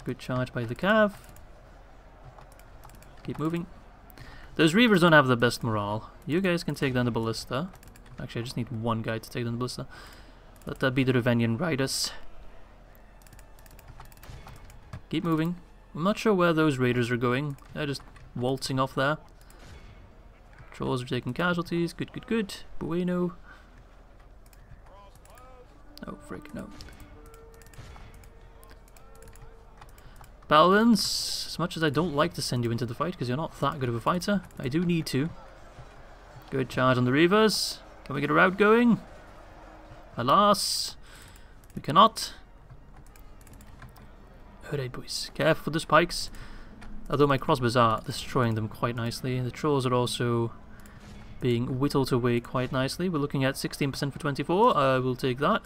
Good charge by the cav. Keep moving. Those reavers don't have the best morale. You guys can take down the ballista. Actually, I just need one guy to take down the ballista. Let that be the Ravenian riders. Keep moving. I'm not sure where those raiders are going. They're just waltzing off there. Trolls are taking casualties. Good, good, good. Bueno. Oh, frick, no. Paladins, as much as I don't like to send you into the fight because you're not that good of a fighter, I do need to. Good charge on the reavers. Can we get a rout going? Alas, we cannot. Alright boys, careful for the spikes. Although my crossbows are destroying them quite nicely. The trolls are also being whittled away quite nicely. We're looking at sixteen percent for twenty-four. I uh, will take that.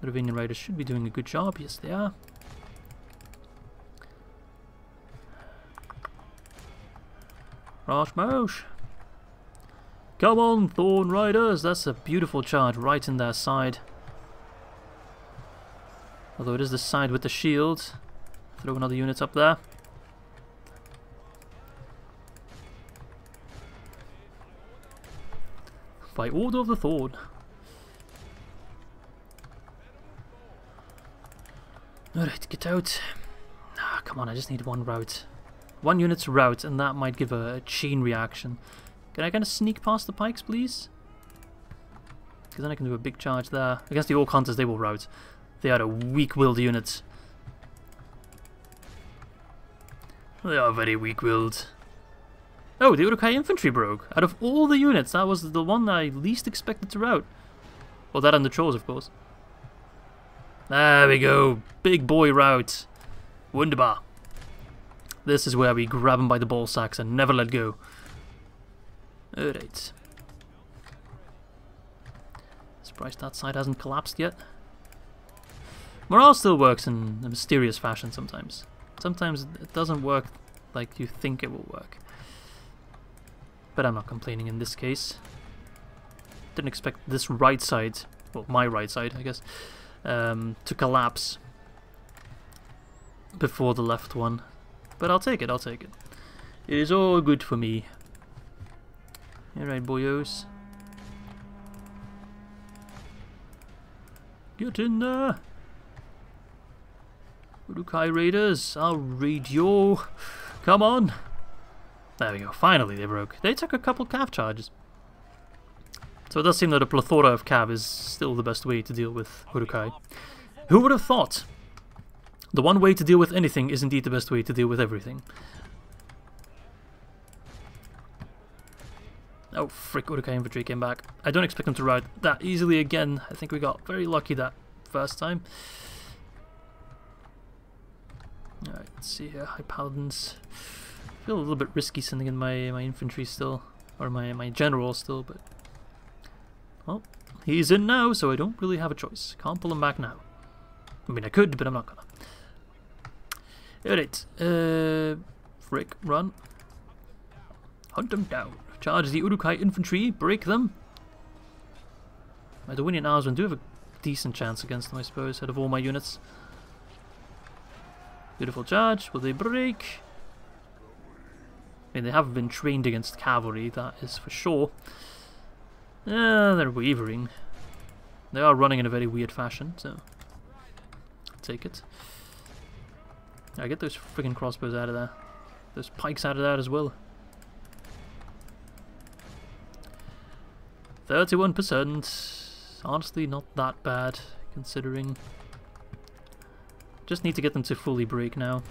The Ravenian riders should be doing a good job. Yes, they are. Roshmosh. Come on, Thorn Riders. That's a beautiful charge right in their side. Although it is the side with the shield. Throw another unit up there. By order of the Thorn. Alright, get out. Ah, come on, I just need one route. One unit to rout, and that might give a chain reaction. Can I kind of sneak past the pikes, please? Because then I can do a big charge there. Against the orc hunters, they will rout. They are a weak-willed unit. They are very weak-willed. Oh, the Urukai infantry broke. Out of all the units, that was the one I least expected to rout. Well, that and the trolls, of course. There we go. Big boy rout. Wunderbar. This is where we grab him by the ball sacks and never let go. Alright. Surprised that side hasn't collapsed yet. Morale still works in a mysterious fashion sometimes. Sometimes it doesn't work like you think it will work. But I'm not complaining in this case. Didn't expect this right side, well, my right side, I guess, um, to collapse before the left one. But I'll take it, I'll take it. It is all good for me. Alright, boyos. Get in there! Urukai raiders, I'll raid you. Come on! There we go, finally they broke. They took a couple cav charges. So it does seem that a plethora of cav is still the best way to deal with Urukai. Who would have thought? The one way to deal with anything is indeed the best way to deal with everything. Oh, frick, Urukai infantry came back. I don't expect them to rout that easily again. I think we got very lucky that first time. Alright, let's see here. High Paladins. I feel a little bit risky sending in my, my infantry still. Or my, my general still, but... Well, he's in now, so I don't really have a choice. Can't pull him back now. I mean, I could, but I'm not gonna. Alright, uh, frick, run. Hunt them down. Charge the Urukai infantry, break them. My Darwinian Arslan do have a decent chance against them, I suppose, out of all my units. Beautiful charge. Will they break? I mean, they haven't been trained against cavalry, that is for sure. Ah, they're wavering. They are running in a very weird fashion, so I'll take it. I get those freaking crossbows out of there. Those pikes out of there as well. thirty-one percent. Honestly, not that bad, considering. Just need to get them to fully break now.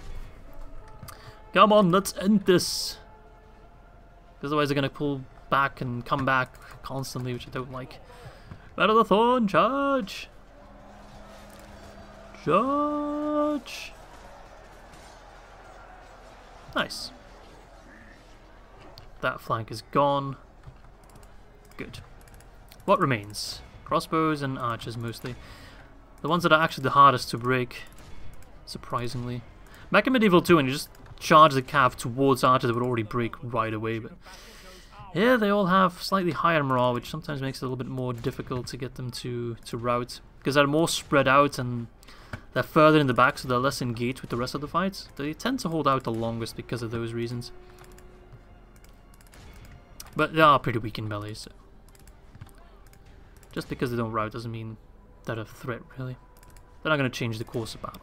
Come on, let's end this! Because otherwise they're going to pull back and come back constantly, which I don't like. Out of the thorn, charge! Charge! Nice. That flank is gone. Good. What remains? Crossbows and archers mostly. The ones that are actually the hardest to break, surprisingly. Back in Medieval two, and you just charge the cav towards archers that would already break right away, but here they all have slightly higher morale, which sometimes makes it a little bit more difficult to get them to, to rout, because they're more spread out and they're further in the back, so they're less engaged with the rest of the fights. They tend to hold out the longest because of those reasons. But they are pretty weak in melee, so just because they don't rout doesn't mean they're a threat, really. They're not going to change the course of battle.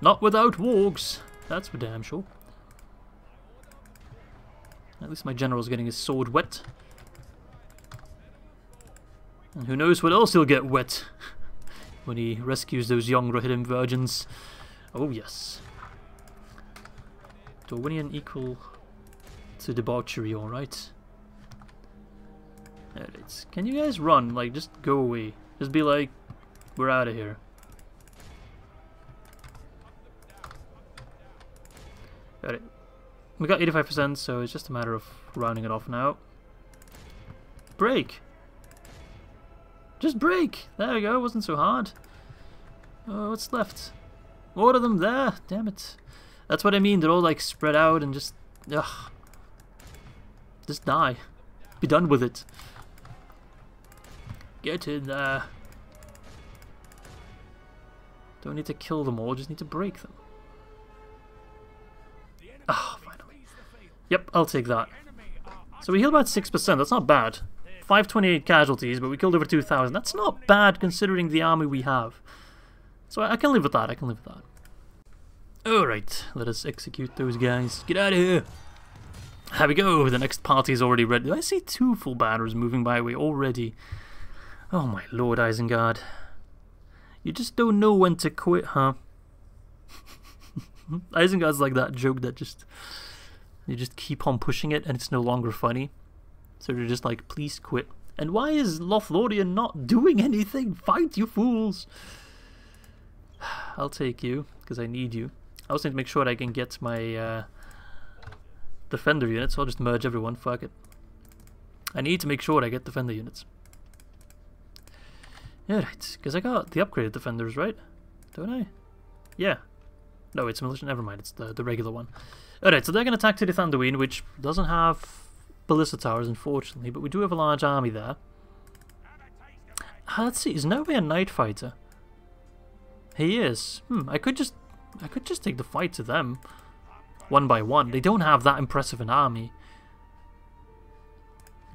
Not without wargs, that's for damn sure. At least my general's getting his sword wet. And who knows what else he'll get wet when he rescues those young Rohirrim virgins. Oh yes. Darwinian equal to debauchery, alright. Alright, can you guys run? Like, just go away. Just be like, we're out of here. Alright. We got eighty-five percent, so it's just a matter of rounding it off now. Break! Just break! There we go, it wasn't so hard. Oh, what's left? Order them there! Damn it. That's what I mean, they're all like spread out and just... Ugh. Just die. Be done with it. Get in there. Don't need to kill them all, just need to break them. Ah, finally. Yep, I'll take that. So we healed about six percent, that's not bad. five twenty-eight casualties, but we killed over two thousand. That's not bad considering the army we have. So I can live with that, I can live with that. Alright, let us execute those guys. Get out of here! There we go, the next party is already ready. Did I see two full batteries moving by way already? Oh my lord, Isengard. You just don't know when to quit, huh? Isengard's like that joke that just... You just keep on pushing it and it's no longer funny. So you're just like, please quit. And why is Lothlorien not doing anything? Fight, you fools! I'll take you, because I need you. I also need to make sure that I can get my... Uh, defender units, so I'll just merge everyone, fuck it. I need to make sure I get defender units. Alright, because I got the upgraded defenders, right? Don't I? Yeah. No, it's militia, never mind, it's the, the regular one. Alright, so they're going to attack Tirith Anduin, which doesn't have ballista towers, unfortunately, but we do have a large army there. Ah, let's see, is Novi a knight fighter? He is. Hmm, I could just, I could just take the fight to them. One by one. They don't have that impressive an army.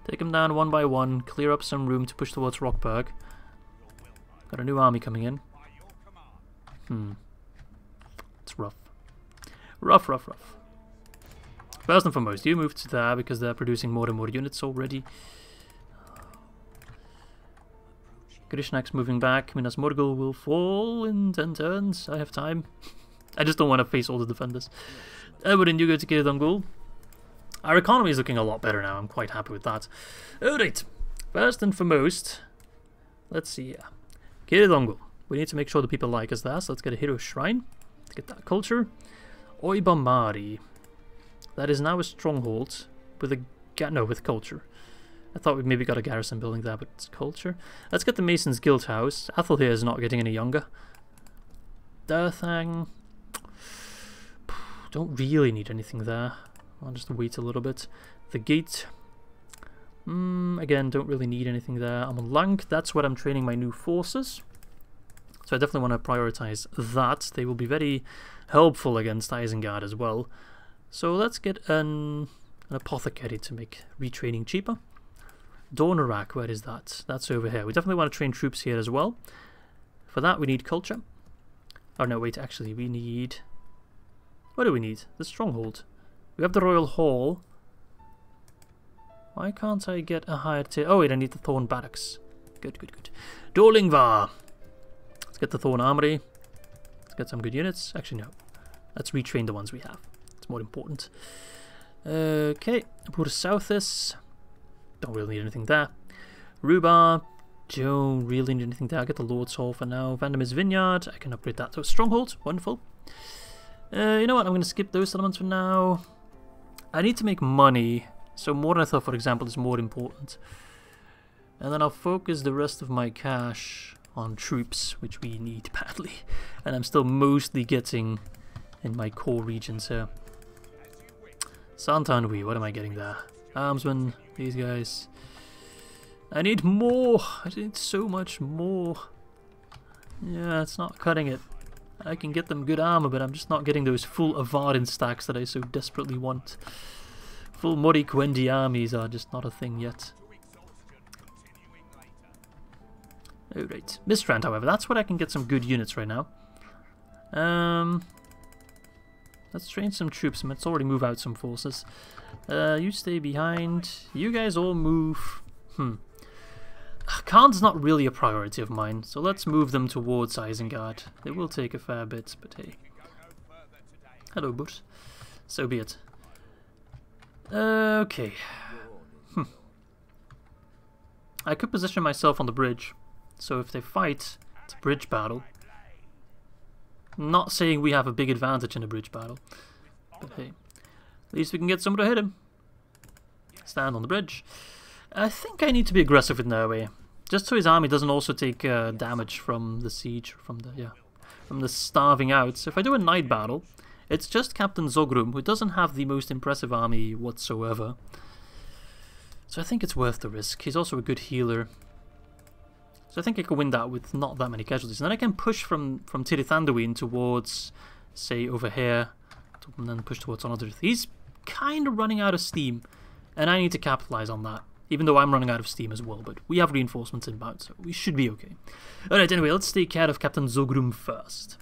Take them down one by one. Clear up some room to push towards Rockburg. Got a new army coming in. Hmm. It's rough. Rough, rough, rough. First and foremost, you move to there because they're producing more and more units already. Grishnak's moving back. Minas Morgul will fall in ten turns. I have time. I just don't want to face all the defenders. Edward and you go to Tirith Anduin. Our economy is looking a lot better now. I'm quite happy with that. Alright. First and foremost, let's see here. Tirith Anduin. We need to make sure the people like us there. So let's get a hero shrine to get that culture. Oibamari. That is now a stronghold with a ga no with culture. I thought we maybe got a garrison building there, but it's culture. Let's get the Mason's Guild House. Athel here is not getting any younger. Durthang. Don't really need anything there. I'll just wait a little bit. The gate. Mm, again, don't really need anything there. I'm on Lank, that's where I'm training my new forces. So I definitely want to prioritize that. They will be very helpful against Isengard as well. So let's get an, an apothecary to make retraining cheaper. Dornarak, where is that? That's over here. We definitely want to train troops here as well. For that we need culture. Oh no, wait, actually we need... What do we need? The stronghold. We have the Royal Hall. Why can't I get a higher tier? Oh wait, I need the Thorn Barracks. Good, good, good. Dålingvar! Let's get the Thorn Armory. Let's get some good units. Actually, no. Let's retrain the ones we have. It's more important. Okay, Bursauthis. Don't really need anything there. Rubar. Don't really need anything there. I'll get the Lord's Hall for now. Vandermeer's Vineyard. I can upgrade that to a stronghold. Wonderful. Uh, you know what? I'm going to skip those settlements for now. I need to make money. So Morinthor, for example, is more important. And then I'll focus the rest of my cash on troops, which we need badly. And I'm still mostly getting in my core regions here. Santanui, what am I getting there? Armsmen, these guys. I need more! I need so much more. Yeah, it's not cutting it. I can get them good armor, but I'm just not getting those full Avarin stacks that I so desperately want. Full Mori Kwendi armies are just not a thing yet. Alright. Mistrand, however, that's where I can get some good units right now. Um, let's train some troops. Let's already move out some forces. Uh, you stay behind. You guys all move. Hmm. Khan's not really a priority of mine, so let's move them towards Isengard. They will take a fair bit, but hey. Hello, Burt. So be it. Okay. Hmm. I could position myself on the bridge, so if they fight, it's a bridge battle. Not saying we have a big advantage in a bridge battle, but hey. At least we can get someone to hit him. Stand on the bridge. I think I need to be aggressive with Norway, just so his army doesn't also take uh, damage from the siege, from the yeah, from the starving out. So if I do a night battle, it's just Captain Zogrum, who doesn't have the most impressive army whatsoever. So I think it's worth the risk. He's also a good healer. So I think I could win that with not that many casualties. And then I can push from, from Tirithanduin towards, say, over here, and then push towards Onodirith. He's kind of running out of steam, and I need to capitalize on that. Even though I'm running out of steam as well, but we have reinforcements inbound, so we should be okay. Alright, anyway, let's take care of Captain Zogrum first.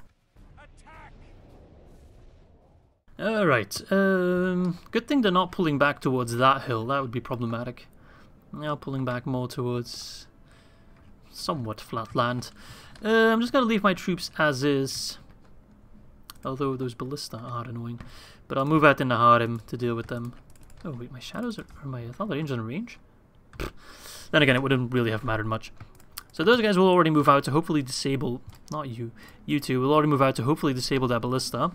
Alright, um, good thing they're not pulling back towards that hill, that would be problematic. Now pulling back more towards somewhat flat land. Uh, I'm just going to leave my troops as is, although those ballista are annoying. But I'll move out into Harem to deal with them. Oh wait, my shadows are, are my, I thought they're in range. Then again, it wouldn't really have mattered much. So those guys will already move out to hopefully disable... Not you. You two will already move out to hopefully disable that ballista.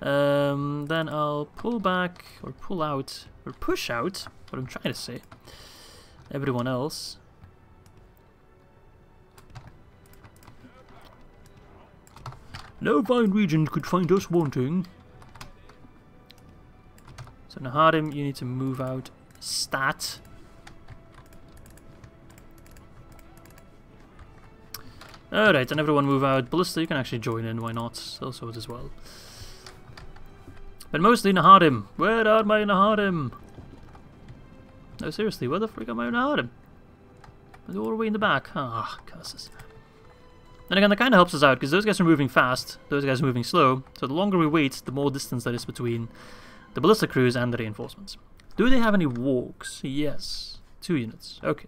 Um, then I'll pull back, or pull out, or push out, what I'm trying to say. Everyone else. No Vine region could find us wanting. So Naharim, you need to move out. Stat. Alright, and everyone move out. Ballista, you can actually join in, why not? They'll sort as well. But mostly Naharim. Where are my Naharim? No, seriously, where the frick are my Naharim? They're all the way in the back. Ah, curses. And again, that kind of helps us out, because those guys are moving fast, those guys are moving slow, so the longer we wait, the more distance there is between the ballista crews and the reinforcements. Do they have any walks? Yes. Two units. Okay.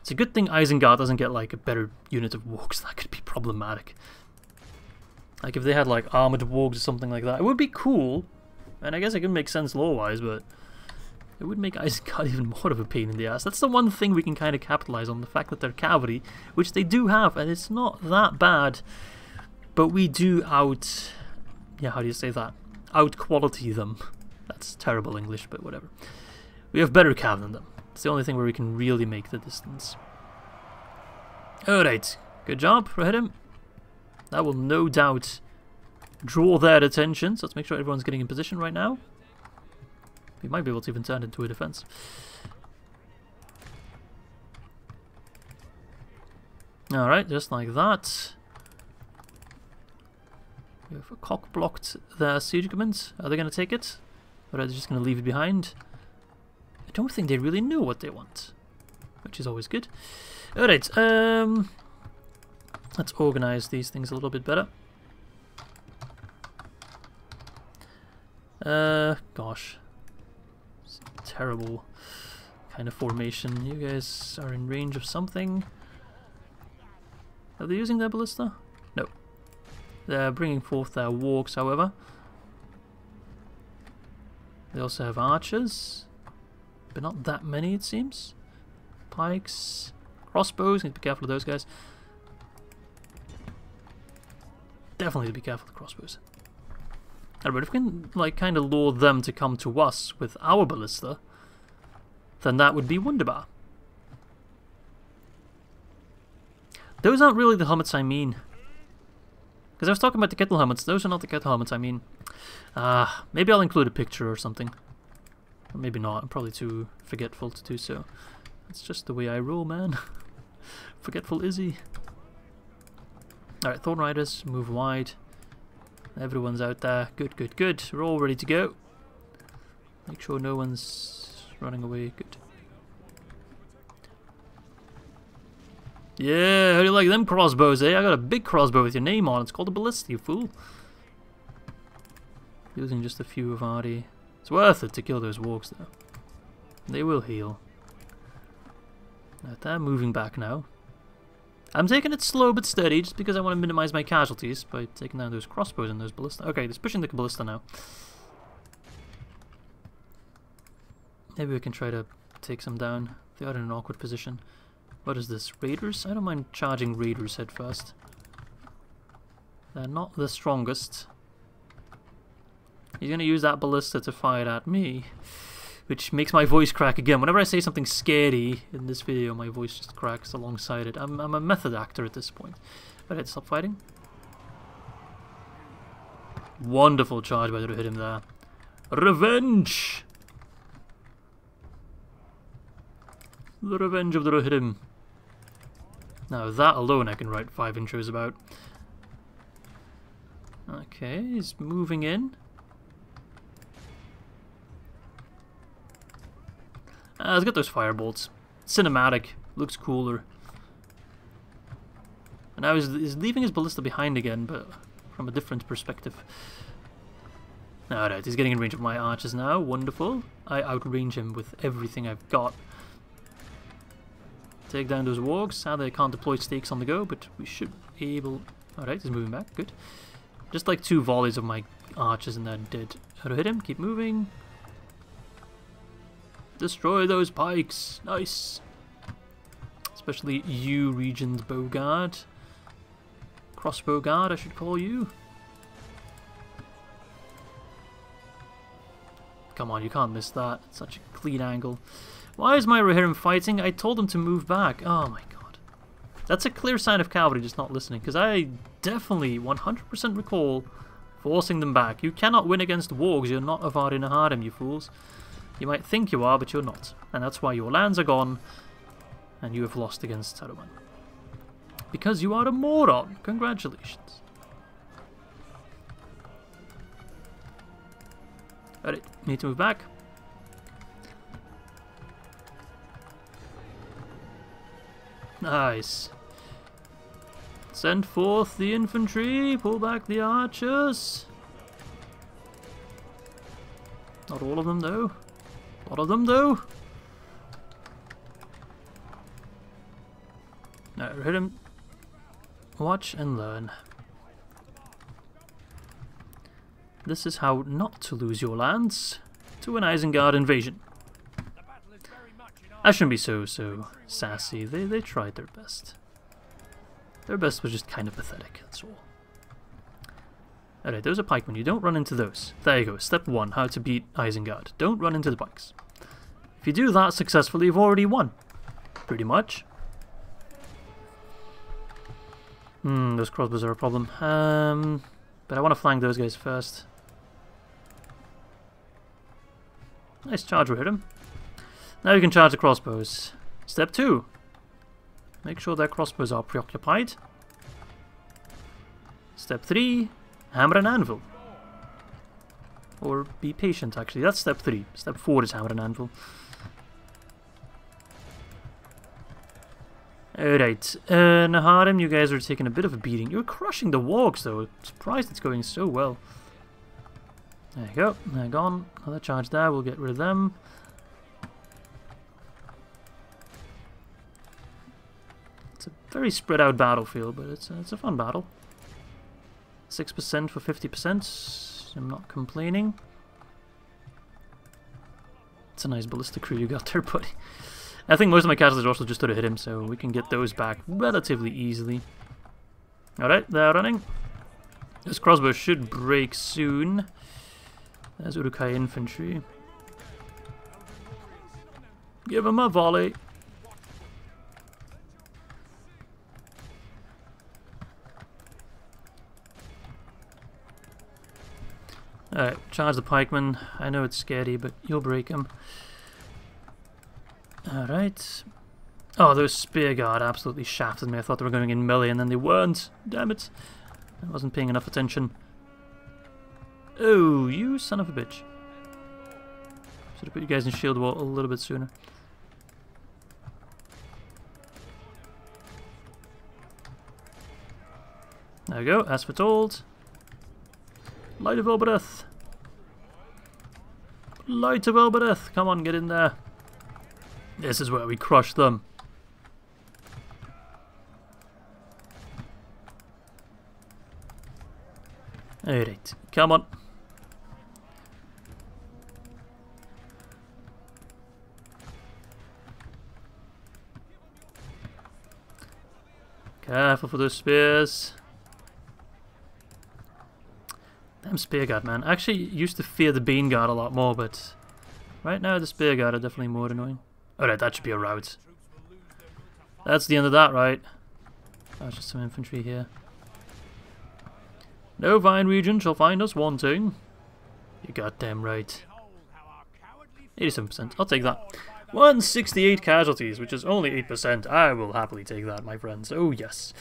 It's a good thing Isengard doesn't get like a better unit of wargs. That could be problematic. Like if they had like armored wargs or something like that, it would be cool, and I guess it could make sense lore-wise, but it would make Isengard even more of a pain in the ass. That's the one thing we can kind of capitalize on, the fact that they're cavalry, which they do have, and it's not that bad, but we do out... yeah, how do you say that? Out-quality them. That's terrible English, but whatever. We have better cav than them. It's the only thing where we can really make the distance. Alright, good job, Rohirrim. That will no doubt draw their attention, so let's make sure everyone's getting in position right now. We might be able to even turn it into a defense. Alright, just like that. We've cock blocked their siege commends. Are they going to take it? Or are they just going to leave it behind? I don't think they really know what they want, which is always good. Alright, um, let's organize these things a little bit better. Uh, gosh. It's a terrible kind of formation. You guys are in range of something. Are they using their ballista? No. They're bringing forth their wargs, however. They also have archers, but not that many it seems. Pikes, crossbows, need to be careful of those guys. Definitely to be careful of the crossbows. Alright, if we can like kind of lure them to come to us with our ballista, then that would be wunderbar. Those aren't really the helmets I mean. Because I was talking about the kettle helmets. Those are not the kettle helmets I mean. Ah, uh, maybe I'll include a picture or something. Or maybe not. I'm probably too forgetful to do so. That's just the way I roll, man. Forgetful Izzy. Alright, Thorn Riders, move wide. Everyone's out there. Good, good, good. We're all ready to go. Make sure no one's running away. Good. Yeah, how do you like them crossbows, eh? I got a big crossbow with your name on. It's called a ballista, you fool. Using just a few of Arty. It's worth it to kill those wargs, though. They will heal. Right, they're moving back now. I'm taking it slow but steady, just because I want to minimize my casualties by taking down those crossbows and those ballista. Okay, they're pushing the ballista now. Maybe we can try to take some down. They are in an awkward position. What is this, raiders? I don't mind charging raiders head first. They're not the strongest. He's going to use that ballista to fire at me, which makes my voice crack again. Whenever I say something scary in this video, my voice just cracks alongside it. I'm, I'm a method actor at this point. Alright, stop fighting. Wonderful charge by the way to hit him there. Revenge! The revenge of the Rohirrim. Now that alone I can write five intros about. Okay, he's moving in. Uh, let's get those firebolts. Cinematic. Looks cooler. And now he's, he's leaving his ballista behind again, but from a different perspective. Alright, he's getting in range of my archers now. Wonderful. I outrange him with everything I've got. Take down those wargs. Sadly, I can't deploy stakes on the go, but we should be able... Alright, he's moving back. Good. Just like two volleys of my archers and they're dead. How to hit him. Keep moving. Destroy those pikes. Nice. Especially you, Regent Bogard. Crossbow guard, I should call you. Come on, you can't miss that. It's such a clean angle. Why is my Rohirrim fighting? I told them to move back. Oh my god. That's a clear sign of cavalry just not listening, because I definitely one hundred percent recall forcing them back. You cannot win against wargs. You're not Avad in a Harem, you fools. You might think you are, but you're not. And that's why your lands are gone, and you have lost against Saruman. Because you are a moron. Congratulations. Alright, need to move back. Nice. Send forth the infantry, pull back the archers. Not all of them though. A lot of them though. No, hit him. Watch and learn. This is how not to lose your lands to an Isengard invasion. I shouldn't be so, so sassy. They, they tried their best. Their best was just kind of pathetic, that's all. Alright, those are pikemen. You don't run into those. There you go. Step one, how to beat Isengard. Don't run into the pikes. If you do that successfully, you've already won. Pretty much. Hmm, those crossbows are a problem. Um, but I want to flank those guys first. Nice charge, we hit him. Now you can charge the crossbows. Step two. Make sure their crossbows are preoccupied. Step three, hammer and anvil. Or be patient, actually. That's step three. Step four is hammer and anvil. Alright, uh, Naharim, you guys are taking a bit of a beating. You're crushing the wargs, though. I'm surprised it's going so well. There you go. They're gone. Another charge there. We'll get rid of them. It's a very spread out battlefield, but it's a, it's a fun battle. six percent for fifty percent. I'm not complaining. It's a nice ballistic crew you got there, buddy. I think most of my castles are also just to hit him, so we can get those back relatively easily. Alright, they're running. This crossbow should break soon. There's Urukai infantry. Give him a volley. Alright, charge the pikeman. I know it's scary, but you'll break him. Alright. Oh, those spear guard absolutely shafted me. I thought they were going in melee and then they weren't. Damn it. I wasn't paying enough attention. Oh, you son of a bitch. Should have put you guys in shield wall a little bit sooner. There we go, as foretold. Light of Elbereth. Light of Elbereth. Come on, get in there. This is where we crush them. Alright, come on. Careful for those spears. Damn spear guard, man. I actually used to fear the Bane guard a lot more, but right now the spear guard are definitely more annoying. Alright, that should be a rout. That's the end of that, right? That's just some infantry here. No vine region shall find us wanting. You're goddamn right. eighty-seven percent. I'll take that. one hundred sixty-eight casualties, which is only eight percent. I will happily take that, my friends. Oh, yes.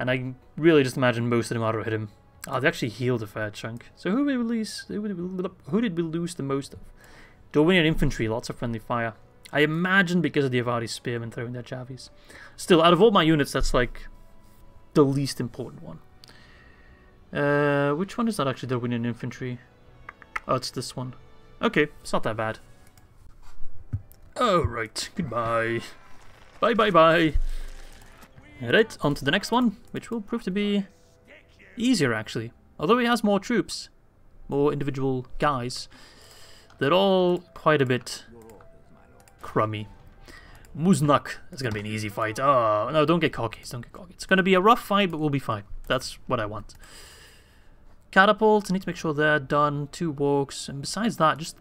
And I really just imagine most of them auto hit him. Oh, they actually healed a fair chunk. So who did we lose, who did we lose the most of? Dominion infantry, lots of friendly fire. I imagine because of the Avari spearmen throwing their javis. Still, out of all my units, that's like the least important one. Uh, which one is that actually? Darwinian infantry. Oh, it's this one. Okay, it's not that bad. Alright, goodbye. Bye bye bye. Alright, on to the next one, which will prove to be easier actually. Although he has more troops, more individual guys. They're all quite a bit crummy. Muznak is going to be an easy fight. Oh, no, don't get cocky. Don't get cocky. It's going to be a rough fight, but we'll be fine. That's what I want. Catapult, I need to make sure they're done. Two wargs, and besides that, just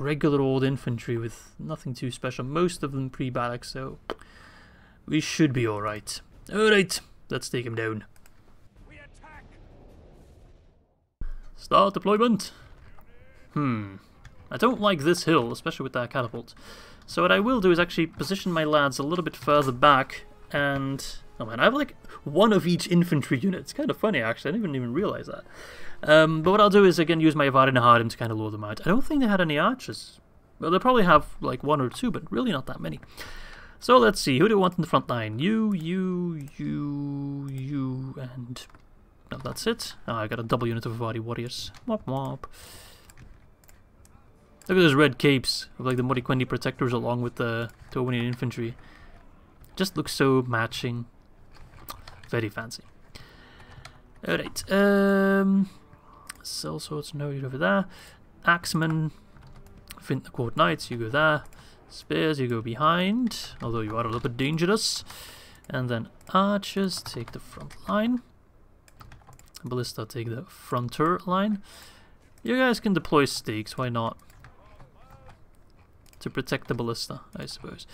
regular old infantry with nothing too special. Most of them pre-Balak, so we should be alright. Alright, let's take him down. We attack. Start deployment. Hmm. I don't like this hill, especially with that catapult. So what I will do is actually position my lads a little bit further back and... Oh man, I have like one of each infantry unit. It's kind of funny actually, I didn't even realise that. Um, but what I'll do is again use my Avari and Naharim to kind of lure them out. I don't think they had any archers. Well, they probably have like one or two, but really not that many. So let's see, who do we want in the front line? You, you, you, you, and... No, that's it. Oh, I got a double unit of Avari warriors. Womp womp. Look at those red capes with like the Moriquendi protectors along with the Towanian infantry. Just looks so matching. Very fancy. Alright, um Sellswords, no, you're over there. Axemen, Vintnercourt Knights, you go there. Spears, you go behind, although you are a little bit dangerous. And then archers take the front line. Ballista take the frontier line. You guys can deploy stakes, why not? To protect the ballista, I suppose.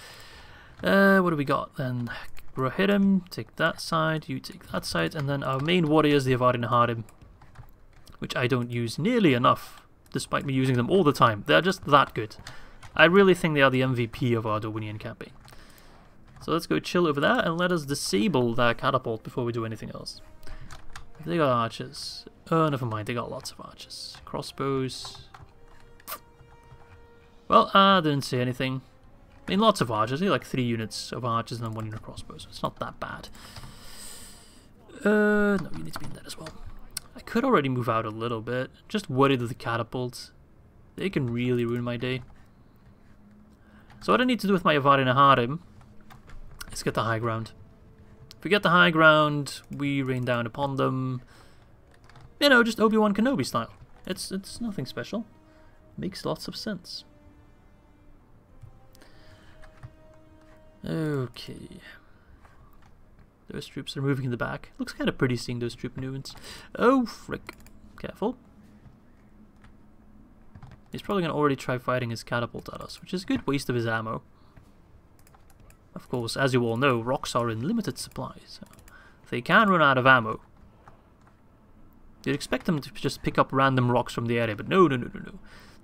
Uh, what do we got then? Rohirrim, take that side, you take that side, and then our main warriors, the Avari Naharim, which I don't use nearly enough, despite me using them all the time. They're just that good. I really think they are the M V P of our Darwinian campaign. So let's go chill over there and let us disable that catapult before we do anything else. They got archers. Oh, never mind, they got lots of archers. Crossbows. Well, I didn't see anything. I mean, lots of archers. They like three units of archers and then one unit of crossbows. So it's not that bad. Uh, no, you need to be in that as well. I could already move out a little bit. Just worried of the catapults. They can really ruin my day. So what I need to do with my Avad and Aharim is get the high ground. If we get the high ground, we rain down upon them. You know, just Obi-Wan Kenobi style. It's it's nothing special. Makes lots of sense. Okay. Those troops are moving in the back. Looks kind of pretty seeing those troop movements. Oh, frick. Careful. He's probably going to already try fighting his catapult at us, which is a good waste of his ammo. Of course, as you all know, rocks are in limited supply, so they can run out of ammo. You'd expect them to just pick up random rocks from the area, but no, no, no, no, no.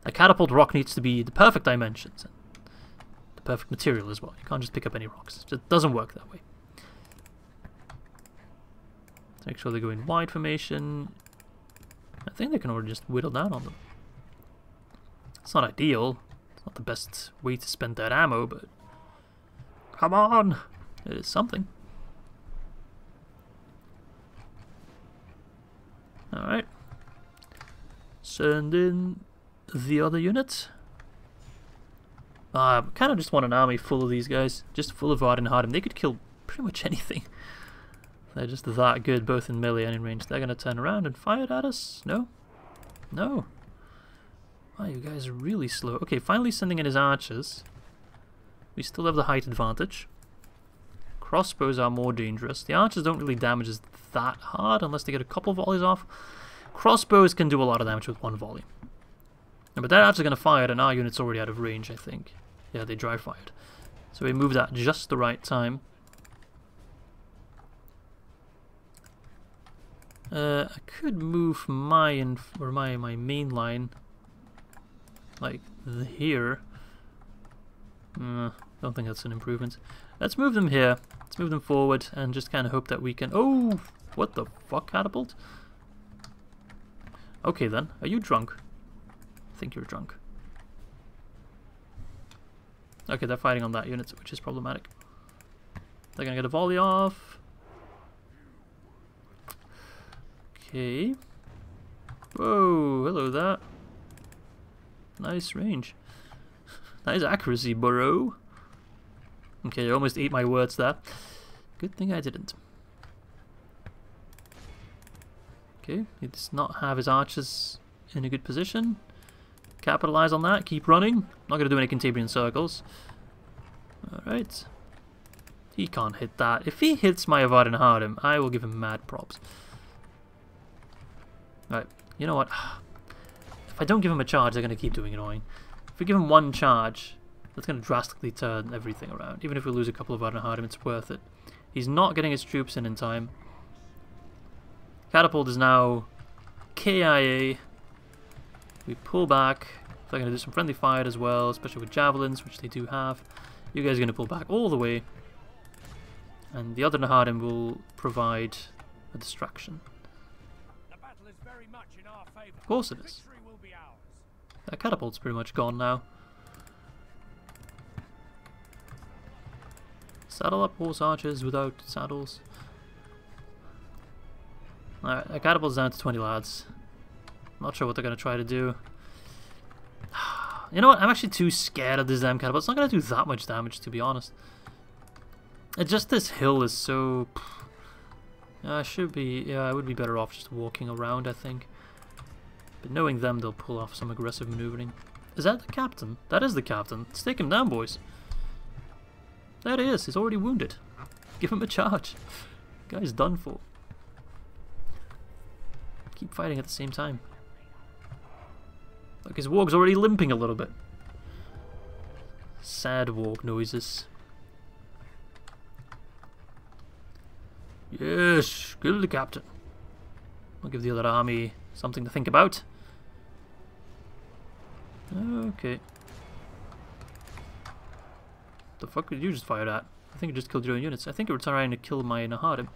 A catapult rock needs to be the perfect dimensions, and the perfect material as well. You can't just pick up any rocks. It doesn't work that way. Make sure they go in wide formation. I think they can already just whittle down on them. It's not ideal. It's not the best way to spend that ammo, but come on! It is something. Alright. Send in the other unit. I uh, kind of just want an army full of these guys. Just full of Avad and Aharim. They could kill pretty much anything. They're just that good, both in melee and in range. They're going to turn around and fire at us? No? No. Wow, you guys are really slow. Okay, finally sending in his archers. We still have the height advantage. Crossbows are more dangerous. The archers don't really damage us that hard unless they get a couple volleys off. Crossbows can do a lot of damage with one volley. No, but that archer's going to fire, and our unit's already out of range, I think. Yeah, they dry fired. So we moved at just the right time. Uh, I could move my inf or my my main line like the here. Mm, don't think that's an improvement. Let's move them here. Let's move them forward and just kind of hope that we can. Oh, what the fuck, catapult? Okay then. Are you drunk? I think you're drunk. Okay, they're fighting on that unit, which is problematic. They're gonna get a volley off. Okay. Whoa, hello there. Nice range. Nice accuracy, burro. Okay, I almost ate my words there. Good thing I didn't. Okay, he does not have his archers in a good position. Capitalize on that, keep running. Not going to do any Cantabrian circles. Alright. He can't hit that. If he hits my Avad and Aharim, I will give him mad props. Right, you know what? If I don't give him a charge, they're going to keep doing annoying. If we give him one charge, that's going to drastically turn everything around. Even if we lose a couple of Avad and Aharim, it's worth it. He's not getting his troops in in time. Catapult is now K I A. We pull back. They're going to do some friendly fire as well, especially with javelins, which they do have. You guys are going to pull back all the way. And the other Aharim will provide a distraction. Of course it is. That catapult's pretty much gone now. Saddle up horse archers without saddles. Alright, that catapult's down to twenty lads. Not sure what they're going to try to do. You know what? I'm actually too scared of this damn catapult. It's not going to do that much damage, to be honest. It's just this hill is so... I uh, should be, yeah, I would be better off just walking around, I think. But knowing them, they'll pull off some aggressive maneuvering. Is that the captain? That is the captain. Let's take him down, boys. There he is. He's already wounded. Give him a charge. Guy's done for. Keep fighting at the same time. Look, his warg's already limping a little bit. Sad warg noises. Yes, kill the captain. I'll give the other army something to think about. Okay. The fuck did you just fire at? I think it just killed your own units. I think you were trying to kill my Naharim.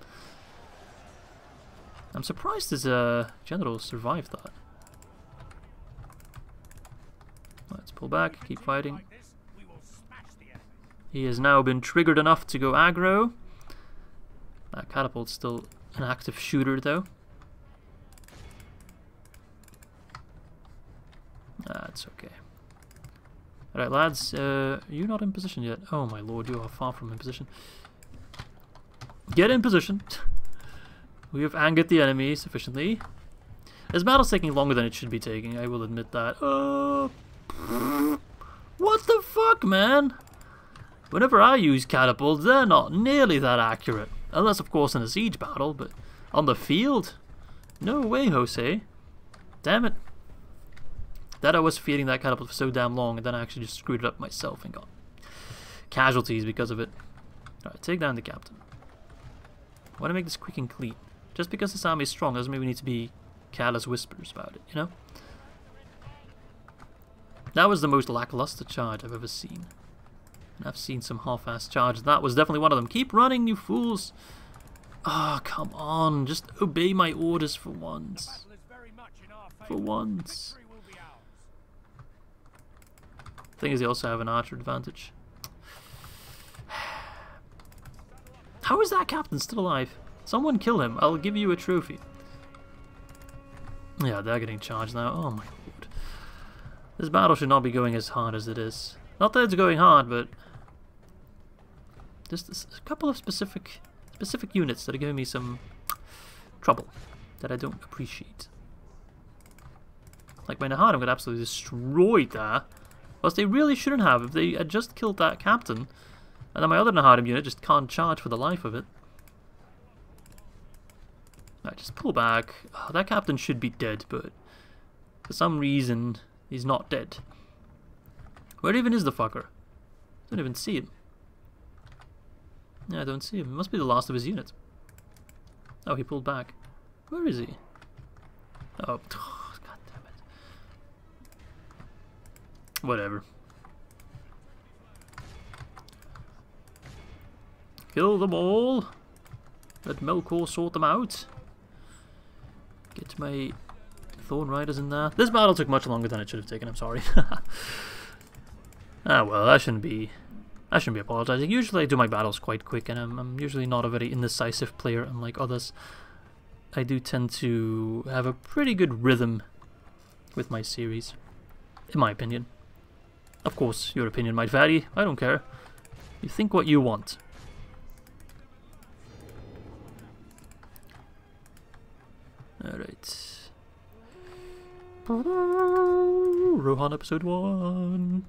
I'm surprised his uh, general survived that. Let's pull back, keep fighting. He has now been triggered enough to go aggro. That catapult's still an active shooter though. That's okay. Alright lads, uh, you're not in position yet. Oh my lord, you are far from in position. Get in position. We have angered the enemy sufficiently. This battle's taking longer than it should be taking, I will admit that. Uh, what the fuck, man? Whenever I use catapults, they're not nearly that accurate. Unless, of course, in a siege battle, but on the field? No way, Jose. Damn it. That I was feeding that catapult for so damn long, and then I actually just screwed it up myself and got casualties because of it. Alright, take down the captain. I want to make this quick and clean. Just because this army is strong doesn't mean we need to be careless whispers about it, you know? That was the most lackluster charge I've ever seen. And I've seen some half-assed charges. That was definitely one of them. Keep running, you fools! Ah, oh, come on. Just obey my orders for once. For once. The thing is, they also have an archer advantage. How is that captain still alive? Someone kill him. I'll give you a trophy. Yeah, they're getting charged now. Oh my lord. This battle should not be going as hard as it is. Not that it's going hard, but just a couple of specific specific units that are giving me some trouble that I don't appreciate. Like my Naharim got absolutely destroyed there. Whilst they really shouldn't have. If they had just killed that captain, and then my other Naharim unit just can't charge for the life of it. Alright, just pull back. Oh, that captain should be dead, but for some reason he's not dead. Where even is the fucker? Don't even see him. Yeah, I don't see him. It must be the last of his unit. Oh, he pulled back. Where is he? Oh, oh god damn it. Whatever. Kill them all. Let Melkor sort them out. Get my Thorn Riders in there. This battle took much longer than it should have taken, I'm sorry. Ah well, I shouldn't be, I shouldn't be apologizing. Usually I do my battles quite quick, and I'm, I'm usually not a very indecisive player, unlike others. I do tend to have a pretty good rhythm with my series, in my opinion. Of course, your opinion might vary, I don't care. You think what you want. Alright. Rohan episode one.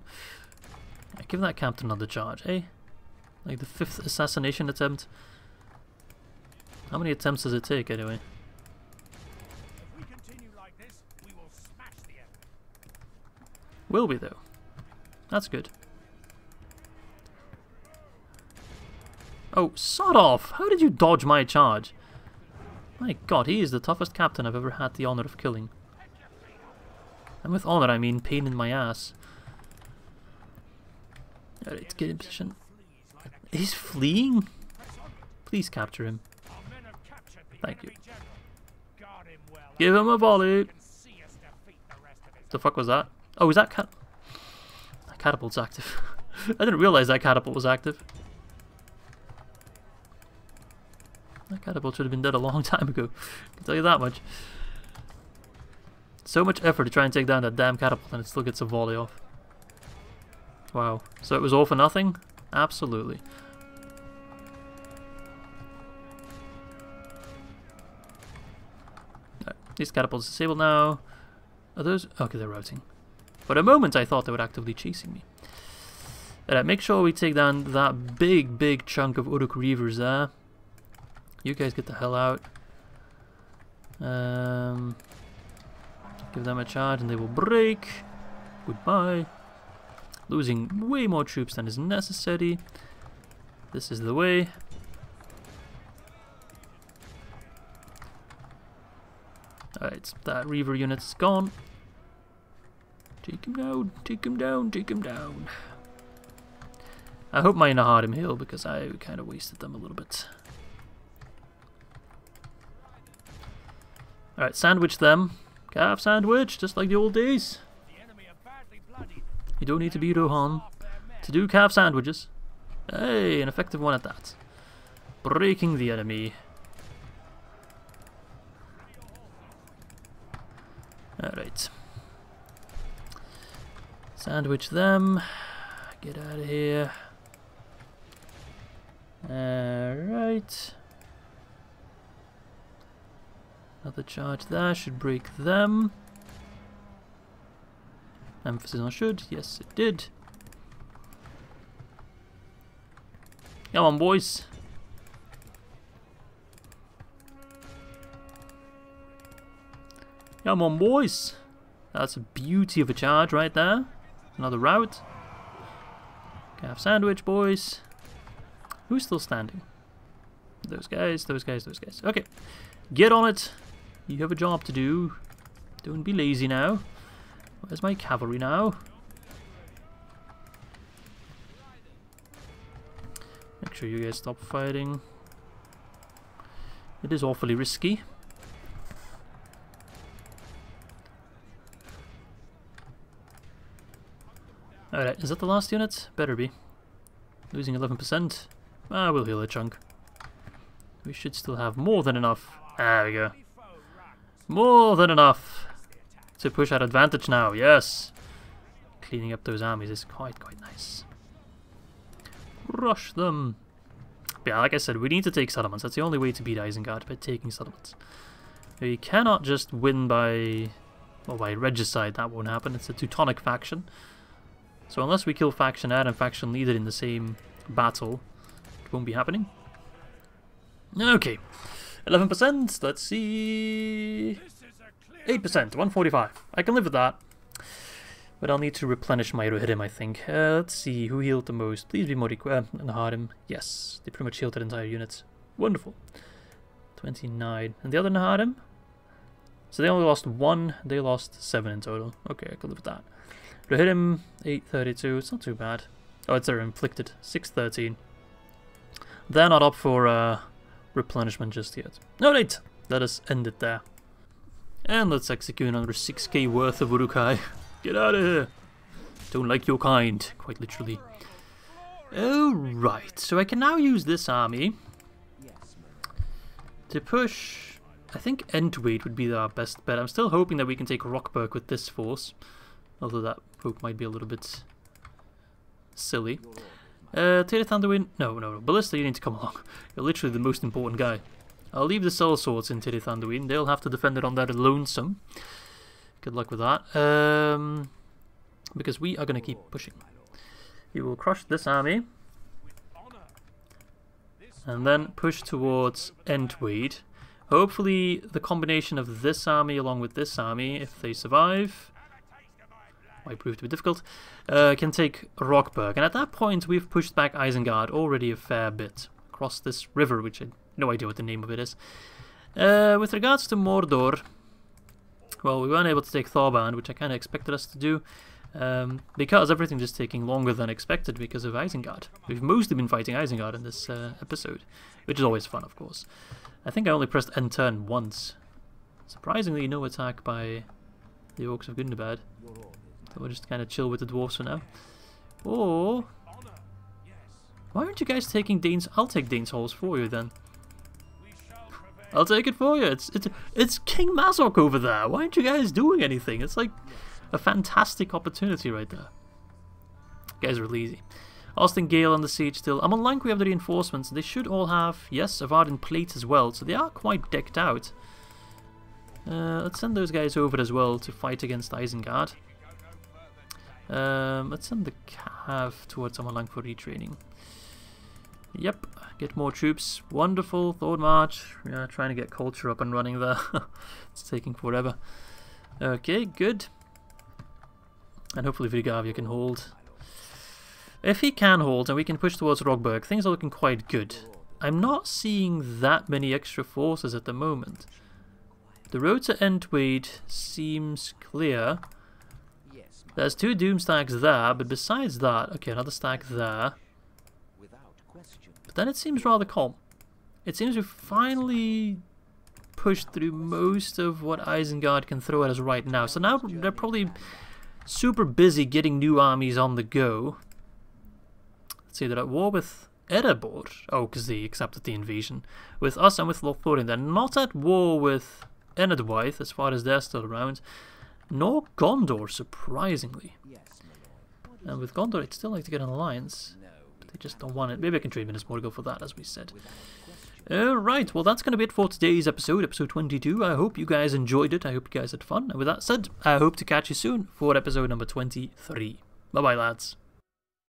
Give that captain another charge, eh? Like the fifth assassination attempt. How many attempts does it take, anyway? If we continue like this, we will smash the enemy. Will we, though? That's good. Oh, sod off! How did you dodge my charge? My god, he is the toughest captain I've ever had the honor of killing. And with honor, I mean pain in my ass. Alright, get in position. He's fleeing? Please capture him. Thank you. Give him a volley! The fuck was that? Oh, is that cat? That catapult's active. I didn't realize that catapult was active. That catapult should have been dead a long time ago. I can tell you that much. So much effort to try and take down that damn catapult, and it still gets a volley off. Wow, so it was all for nothing? Absolutely. Right. These catapults are disabled now. Are those? Okay, they're routing. For a moment I thought they were actively chasing me. Alright, make sure we take down that big, big chunk of Uruk Reavers there. You guys get the hell out. Um, give them a charge and they will break. Goodbye. Losing way more troops than is necessary. This is the way. Alright, that Reaver unit's gone. Take him down, take him down, take him down. I hope my Nahadim heal, because I kind of wasted them a little bit. Alright, sandwich them. Calf sandwich, just like the old days. You don't need to be Rohan to do calf sandwiches. Hey, an effective one at that. Breaking the enemy. Alright. Sandwich them. Get out of here. Alright. Another charge there. Should break them. Emphasis on should. Yes, it did. Come on, boys. Come on, boys. That's a beauty of a charge right there. Another route. Calf sandwich, boys. Who's still standing? Those guys, those guys, those guys. Okay. Get on it. You have a job to do. Don't be lazy now. Where's my cavalry now? Make sure you guys stop fighting. It is awfully risky. Alright, is that the last unit? Better be. Losing eleven percent. Ah, we'll heal a chunk. We should still have more than enough. There we go. More than enough to push out advantage now, yes. Cleaning up those armies is quite, quite nice. Rush them. But yeah, like I said, we need to take settlements. That's the only way to beat Isengard, by taking settlements. We cannot just win by... well, by regicide, that won't happen. It's a Teutonic faction. So unless we kill faction head and faction leader in the same battle, it won't be happening. Okay, eleven percent, let's see... eight percent, one forty-five. I can live with that. But I'll need to replenish my Rohirrim, I think. Uh, let's see, who healed the most? Please be Moriquem and Nahadim. Yes, they pretty much healed that entire unit. Wonderful. twenty-nine. And the other Nahadim? So they only lost one, they lost seven in total. Okay, I can live with that. Rohirrim, eight thirty-two, it's not too bad. Oh, it's their inflicted, six thirteen. They're not up for uh, replenishment just yet. No, right, let us end it there. And let's execute another six K worth of Uruk-hai. Get out of here. Don't like your kind, quite literally. Alright, so I can now use this army to push... I think Entwade would be our best bet. I'm still hoping that we can take Rockburg with this force. Although that poke might be a little bit silly. Uh, Tere Thunderwin. No, no, no. Ballista, you need to come along. You're literally the most important guy. I'll leave the sellswords in Tere Thunderwin. They'll have to defend it on their lonesome. Good luck with that. Um, because we are going to keep pushing. We will crush this army. And then push towards Entwade. Hopefully, the combination of this army along with this army, if they survive... might prove to be difficult, uh, can take Rockburg. And at that point, we've pushed back Isengard already a fair bit across this river, which I have no idea what the name of it is. Uh, with regards to Mordor, well, we weren't able to take Thorband, which I kind of expected us to do, um, because everything's just taking longer than expected because of Isengard. We've mostly been fighting Isengard in this uh, episode, which is always fun, of course. I think I only pressed end turn once. Surprisingly, no attack by the Orcs of Gundabad. We'll just kind of chill with the dwarves for now. Or... why aren't you guys taking Dane's... I'll take Dane's Halls for you then. I'll take it for you. It's it's it's King Mazok over there. Why aren't you guys doing anything? It's like a fantastic opportunity right there. You guys are really easy. Austin Gale on the siege still. I'm on Lank, we have the reinforcements. They should all have, yes, Avardan plates as well. So they are quite decked out. Uh, let's send those guys over as well to fight against Isengard. Um, let's send the Cav towards Amalang for retraining. Yep, get more troops. Wonderful, Thord March. Yeah, trying to get culture up and running there. It's taking forever. Okay, good. And hopefully Vigavia can hold. If he can hold and we can push towards Rockburg, things are looking quite good. I'm not seeing that many extra forces at the moment. The road to Entwade seems clear. There's two doom stacks there, but besides that, okay, another stack there. But then it seems rather calm. It seems we've finally pushed through most of what Isengard can throw at us right now. So now they're probably super busy getting new armies on the go. Let's see, they're at war with Erebor. Oh, because they accepted the invasion. With us and with Lothlorien. They're not at war with Enidwaith, as far as they're still around. Nor Gondor, surprisingly. And with Gondor, I'd still like to get an alliance. But they just don't want it. Maybe I can trade Minas Morgul for that, as we said. Alright, well that's going to be it for today's episode, episode twenty-two. I hope you guys enjoyed it. I hope you guys had fun. And with that said, I hope to catch you soon for episode number twenty-three. Bye-bye, lads.